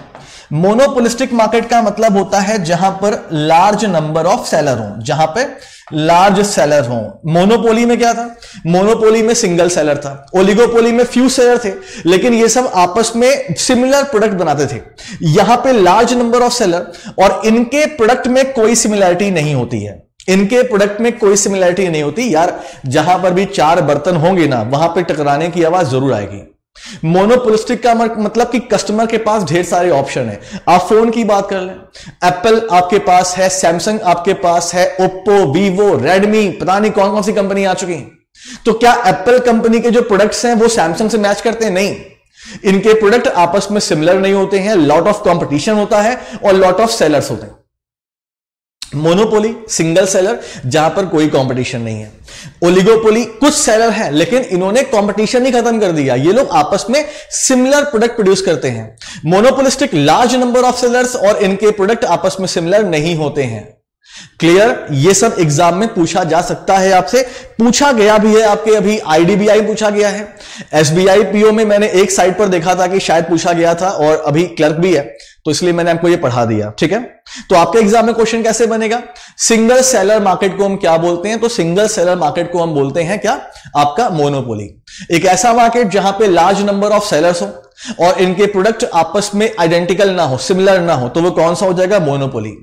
मोनोपोलिस्टिक मार्केट का मतलब होता है जहां पर लार्ज नंबर ऑफ सेलर हो, जहां पर लार्ज सेलर हो। मोनोपोली में क्या था, मोनोपोली में सिंगल सेलर था, ओलिगोपोली में फ्यू सेलर थे, लेकिन ये सब आपस में सिमिलर प्रोडक्ट बनाते थे। यहां पे लार्ज नंबर ऑफ सेलर, और इनके प्रोडक्ट में कोई सिमिलैरिटी नहीं होती है, इनके प्रोडक्ट में कोई सिमिलैरिटी नहीं होती। यार जहां पर भी 4 बर्तन होंगे ना, वहां पे टकराने की आवाज जरूर आएगी। मोनोपोलिस्टिक का मतलब कि कस्टमर के पास ढेर सारे ऑप्शन है। आप फोन की बात कर लें, एप्पल आपके पास है, सैमसंग आपके पास है, ओप्पो, वीवो, रेडमी, पता नहीं कौन कौन सी कंपनी आ चुकी हैं। तो क्या एप्पल कंपनी के जो प्रोडक्ट्स हैं वो सैमसंग से मैच करते हैं? नहीं, इनके प्रोडक्ट आपस में सिमिलर नहीं होते हैं, लॉट ऑफ कॉम्पिटिशन होता है और लॉट ऑफ सेलर्स होते हैं। मोनोपोली सिंगल सेलर जहां पर कोई कंपटीशन नहीं है, ओलिगोपोली कुछ सेलर है लेकिन इन्होंने कंपटीशन ही खत्म कर दिया, ये लोग आपस में सिमिलर प्रोडक्ट प्रोड्यूस करते हैं। Monopolistic large number of sellers और इनके प्रोडक्ट आपस में सिमिलर नहीं होते हैं। क्लियर, ये सब एग्जाम में पूछा जा सकता है, आपसे पूछा गया भी है। आपके अभी आईडीबीआई पूछा गया है, एसबीआई पीओ में मैंने एक साइट पर देखा था कि शायद पूछा गया था और अभी क्लर्क भी है तो इसलिए मैंने आपको ये पढ़ा दिया। ठीक है, तो आपके एग्जाम में क्वेश्चन कैसे बनेगा, सिंगल सेलर मार्केट को हम क्या बोलते हैं, तो सिंगल सेलर मार्केट को हम बोलते हैं क्या, आपका मोनोपोली। एक ऐसा मार्केट जहां पे लार्ज नंबर ऑफ सेलर्स हो और इनके प्रोडक्ट आपस में आइडेंटिकल ना हो, सिमिलर ना हो, तो वो कौन सा हो जाएगा, मोनोपोली।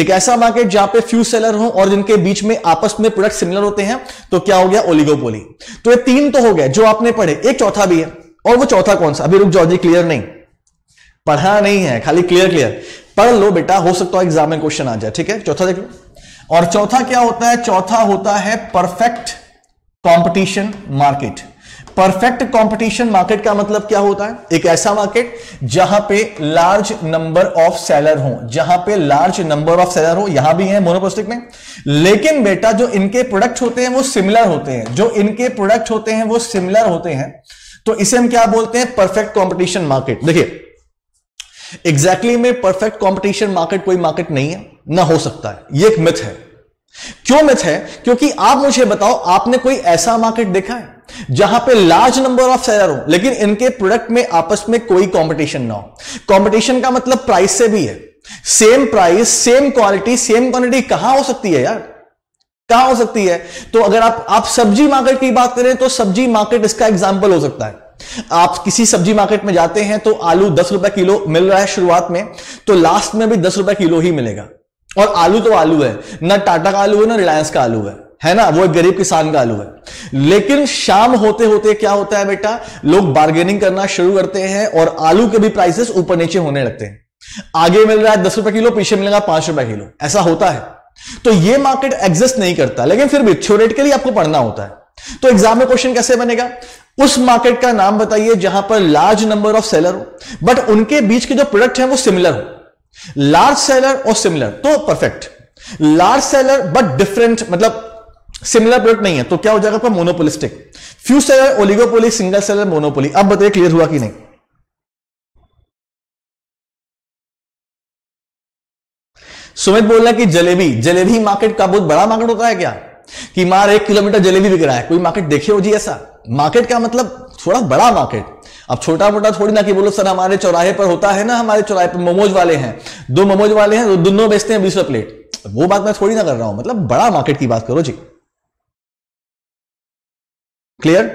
एक ऐसा मार्केट जहां पे फ्यू सेलर हो और जिनके बीच में आपस में प्रोडक्ट सिमिलर होते हैं तो क्या हो गया, ओलिगोपोली। तो ये तीन तो हो गए जो आपने पढ़े, एक चौथा भी है, और वो चौथा कौन सा, अभी रुक जाओ जी, क्लियर नहीं पढ़ा नहीं है, खाली क्लियर पढ़ लो बेटा, हो सकता है एग्जाम में क्वेश्चन आ जाए। ठीक है, चौथा देख लो, और चौथा क्या होता है, चौथा होता है perfect competition market. Perfect competition market का मतलब क्या होता है, एक ऐसा मार्केट जहां पे लार्ज नंबर ऑफ सेलर हो, जहां पे लार्ज नंबर ऑफ सेलर हो, यहां भी है मोनोपोलिस्टिक में, लेकिन बेटा जो इनके प्रोडक्ट होते हैं वो सिमिलर होते हैं, जो इनके प्रोडक्ट होते हैं वो सिमिलर होते हैं, तो इसे हम क्या बोलते हैं, परफेक्ट कॉम्पिटिशन मार्केट। देखिए एग्जैक्टली में परफेक्ट कॉम्पिटिशन मार्केट कोई मार्केट नहीं है, ना हो सकता है, ये एक मिथ है। क्यों मिथ है, क्योंकि आप मुझे बताओ आपने कोई ऐसा मार्केट देखा है जहां पे लार्ज नंबर ऑफ सेलर हो लेकिन इनके प्रोडक्ट में आपस में कोई कंपटीशन ना हो। कंपटीशन का मतलब प्राइस से भी है, same price same quality same quantity कहां हो सकती है यार, कहां हो सकती है। तो अगर आप सब्जी मार्केट की बात करें तो सब्जी मार्केट इसका एग्जाम्पल हो सकता है। आप किसी सब्जी मार्केट में जाते हैं तो आलू 10 रुपए किलो मिल रहा है शुरुआत में, तो लास्ट में भी 10 रुपए किलो ही मिलेगा, और आलू तो आलू है, ना टाटा का आलू है ना रिलायंस का आलू है ना, वो एक गरीब किसान का आलू है। लेकिन शाम होते होते क्या होता है बेटा, लोग बार्गेनिंग करना शुरू करते हैं और आलू के भी प्राइसेस ऊपर नीचे होने लगते हैं, आगे मिल रहा है 10 रुपए किलो, पीछे मिलेगा 5 रुपए किलो, ऐसा होता है। तो ये मार्केट एग्जिस्ट नहीं करता, लेकिन फिर भी थ्योरेटिकली आपको पढ़ना होता है। तो एग्जाम में क्वेश्चन कैसे बनेगा, उस मार्केट का नाम बताइए जहां पर लार्ज नंबर ऑफ सेलर हो बट उनके बीच के जो प्रोडक्ट है वो सिमिलर हो, लार्ज सेलर और सिमिलर, तो perfect. Large seller but different, मतलब सिमिलर प्रोडक्ट नहीं है, तो क्या हो जाएगा आपका monopolistic. Few seller, oligopoly, single seller, monopoly. अब बताइए क्लियर हुआ कि नहीं। सुमित बोल रहा है कि जलेबी, जलेबी मार्केट का बहुत बड़ा मार्केट होता है क्या, कि मार 1 किलोमीटर जलेबी बिक रहा है, कोई मार्केट देखे हो जी ऐसा। मार्केट का मतलब थोड़ा बड़ा मार्केट, अब छोटा मोटा थोड़ी ना कि बोलो सर हमारे चौराहे पर होता है ना, हमारे चौराहे पर मोमोज वाले हैं, 2 मोमोज वाले हैं, दोनों बेचते हैं 20 रुपए प्लेट, वो बात मैं थोड़ी ना कर रहा हूं, मतलब बड़ा मार्केट की बात करो जी। क्लियर।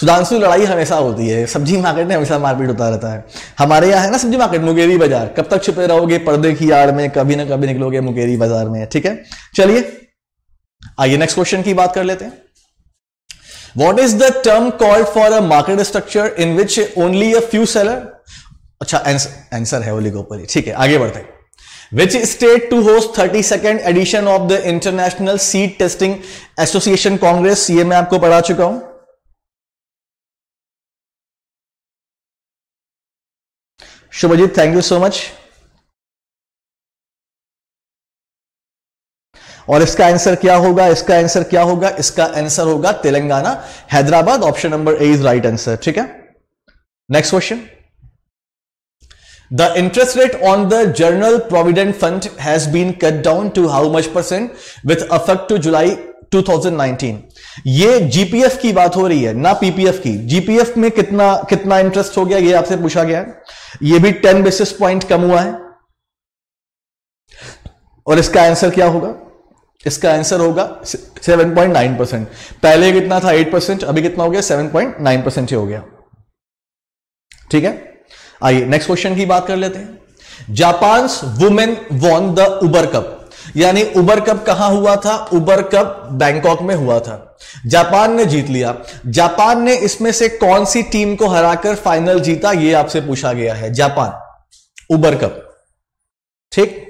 सुधांशु, लड़ाई हमेशा होती है सब्जी मार्केट में, हमेशा मारपीट होता रहता है हमारे यहाँ है ना सब्जी मार्केट, मुंगेरी बाजार, कब तक छिपे रहोगे पर्दे की आड़ में, कभी ना कभी निकलोगे मुंगेरी बाजार में। ठीक है, चलिए आइए नेक्स्ट क्वेश्चन की बात कर लेते हैं। What is the term called for a market structure in which only a few seller? अच्छा आंसर है ओलिगोपोली। ठीक है, आगे बढ़ते हैं। Which state to host 32nd edition of the International Seed Testing Association Congress? ये मैं आपको पढ़ा चुका हूं। Shubhajit thank you so much. और इसका आंसर क्या होगा, इसका आंसर क्या होगा, इसका आंसर होगा Telangana, Hyderabad. Option number A is right answer. ठीक है, next question. The interest rate on the general provident fund has been cut down to how much percent with affect to July 2019। ये जीपीएफ की बात हो रही है ना पीपीएफ की। जीपीएफ में कितना इंटरेस्ट हो गया ये आपसे पूछा गया है। ये भी 10 बेसिस पॉइंट कम हुआ है। और इसका आंसर क्या होगा, इसका आंसर होगा 7.9%। पहले कितना था 8%, अभी कितना हो गया 7.9% ही हो गया। ठीक है, आइए नेक्स्ट क्वेश्चन की बात कर लेते हैं। Japan's women won the Uber cup, यानी उबर कप कहां हुआ था, उबर कप बैंकॉक में हुआ था, जापान ने जीत लिया। जापान ने इसमें से कौन सी टीम को हराकर फाइनल जीता, यह आपसे पूछा गया है। Japan Uber cup. ठीक,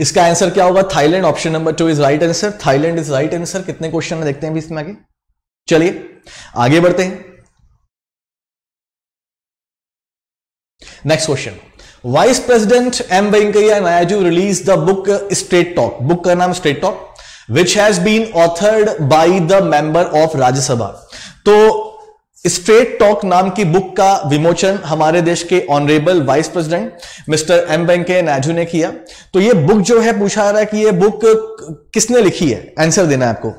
इसका आंसर क्या होगा, Thailand. Option number 2 is right answer, Thailand is right answer. कितने क्वेश्चन में देखते हैं अभी इसमें आगे। चलिए आगे बढ़ते हैं। Next question. Vice president एम वेंकैया नायडू release the book straight talk. Book का नाम straight talk which has been authored by the member of Rajya Sabha. तो स्ट्रेट टॉक नाम की बुक का विमोचन हमारे देश के honourable vice president mister एम वेंकैया नायडू ने किया. तो ये बुक जो है पूछा रहा है कि ये बुक किसने लिखी है. आंसर देना है आपको.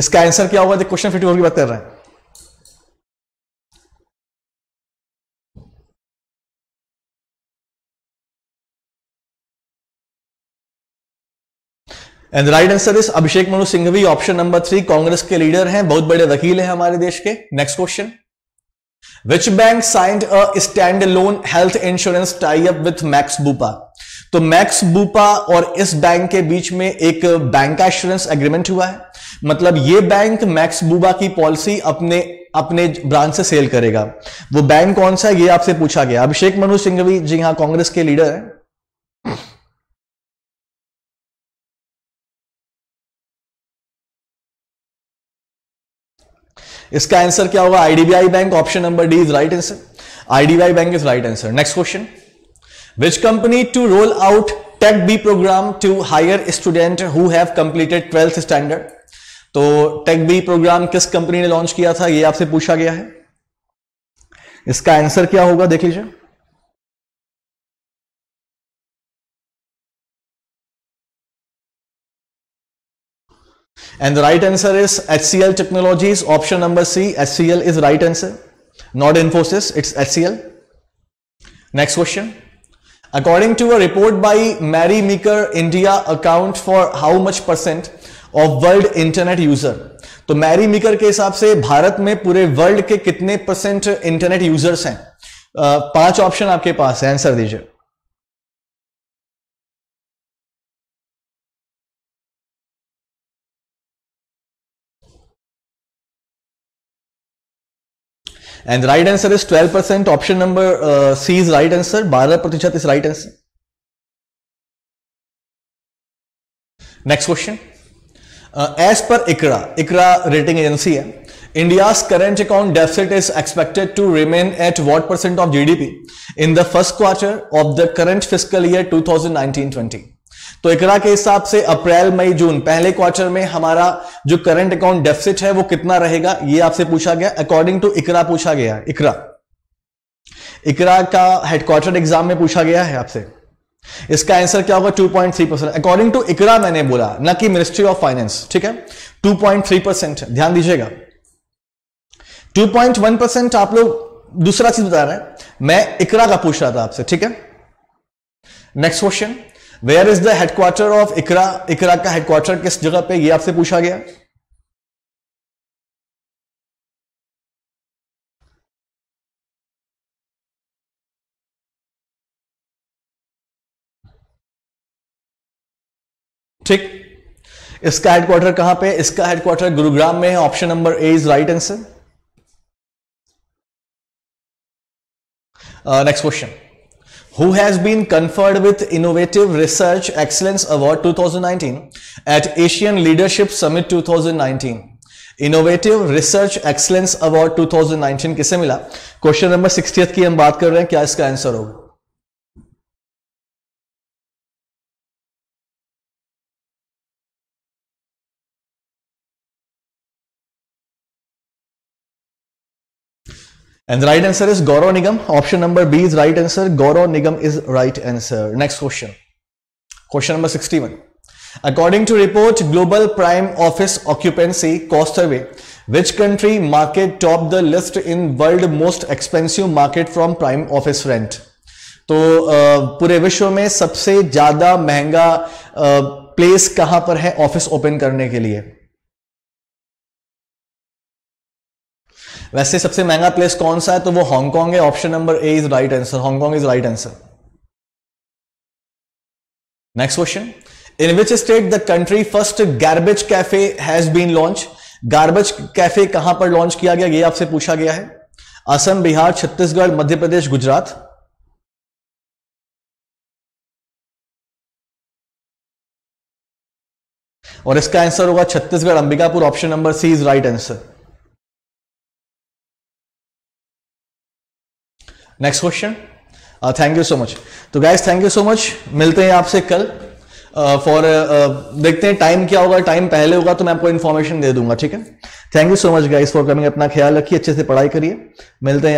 इसका आंसर क्या होगा? क्वेश्चन 54 की बात कर रहे हैं. And the right answer is Abhishek Manu Singhvi. Option number 3 Congress के लीडर हैं, बहुत बड़े वकील हैं हमारे देश के. Next question. Which bank signed a standalone health insurance tie up with Max Bupa. तो मैक्स बूपा और इस बैंक के बीच में एक बैंक का इंश्योरेंस एग्रीमेंट हुआ है. मतलब ये बैंक मैक्स बूपा की पॉलिसी अपने ब्रांच से सेल करेगा. वो बैंक कौन सा है ये आपसे पूछा गया. अभिषेक मनु सिंघवी जी हां कांग्रेस के लीडर हैं. इसका आंसर क्या होगा? IDBI bank. Option number D is right answer. IDBI bank is right answer. Next question. Which company to roll out TechBee programme to hire student who have completed 12th standard. तो TechBee programme किस company ने launch किया था ये आपसे पूछा गया है. इसका आंसर क्या होगा देख लीजिए. And the right answer is HCL Technologies. Option number C, HCL is right answer. Not Infosys, it's HCL. Next question. According to a report by Mary Meeker, India account for how much % of world internet user. तो Mary Meeker के हिसाब से भारत में पूरे world के कितने % internet users हैं? 5 option आपके पास है, आंसर दीजिए. And the right answer is 12%. Option number C is right answer. 12% is right answer. Next question. As per ICRA rating agency है, India's current account deficit is expected to remain at what % of GDP in the first quarter of the current fiscal year 2019-20? तो ICRA के हिसाब से अप्रैल मई जून पहले quarter में हमारा जो current account deficit है वो कितना रहेगा ये आपसे पूछा गया. अकॉर्डिंग टू ICRA पूछा गया. ICRA का हेडक्वार्टर एग्जाम में पूछा गया है आपसे. इसका आंसर क्या होगा? 2.3%. अकॉर्डिंग टू ICRA मैंने बोला, ना कि मिनिस्ट्री ऑफ फाइनेंस. ठीक है, 2.3%. ध्यान दीजिएगा. 2.1% आप लोग दूसरा चीज बता रहे हैं. मैं ICRA का पूछ रहा था आपसे. ठीक है. Next question. Where is the headquarter of ICRA? ICRA का हेडक्वार्टर किस जगह पे ये आपसे पूछा गया. ठीक. इसका हेडक्वार्टर कहां पे? इसका हेडक्वार्टर गुरुग्राम में है. Option number A is right answer. Next question. Who has been conferred with Innovative Research Excellence Award 2019 at Asian Leadership Summit 2019? Innovative Research Excellence Award 2019 किसे मिला? क्वेश्चन नंबर 60 की हम बात कर रहे हैं. क्या इसका आंसर होगा? And the right answer is Gaurav Nigam. Option number B is right answer. Gaurav Nigam is right answer. Next question. Question number 61. According to report Global Prime Office Occupancy Cost Survey, which country market topped the list in world most expensive market from prime office rent? तो पूरे विश्व में सबसे ज्यादा महंगा place कहां पर है ऑफिस ओपन करने के लिए? वैसे सबसे महंगा प्लेस कौन सा है? तो वो हांगकांग है. Option number A is right answer. Hong Kong is right answer. Next question. In which state the country first garbage cafe has been launch. Garbage cafe कहां पर लॉन्च किया गया ये आपसे पूछा गया है. असम, बिहार, छत्तीसगढ़, मध्य प्रदेश, गुजरात. और इसका आंसर होगा Chhattisgarh, Ambikapur. Option number C is right answer. Next question. Thank you so much. तो guys thank you so much, मिलते हैं आपसे कल फॉर देखते हैं टाइम क्या होगा. टाइम पहले होगा तो मैं आपको इन्फॉर्मेशन दे दूंगा. ठीक है, thank you so much guys for coming. अपना ख्याल रखिए, अच्छे से पढ़ाई करिए, मिलते हैं.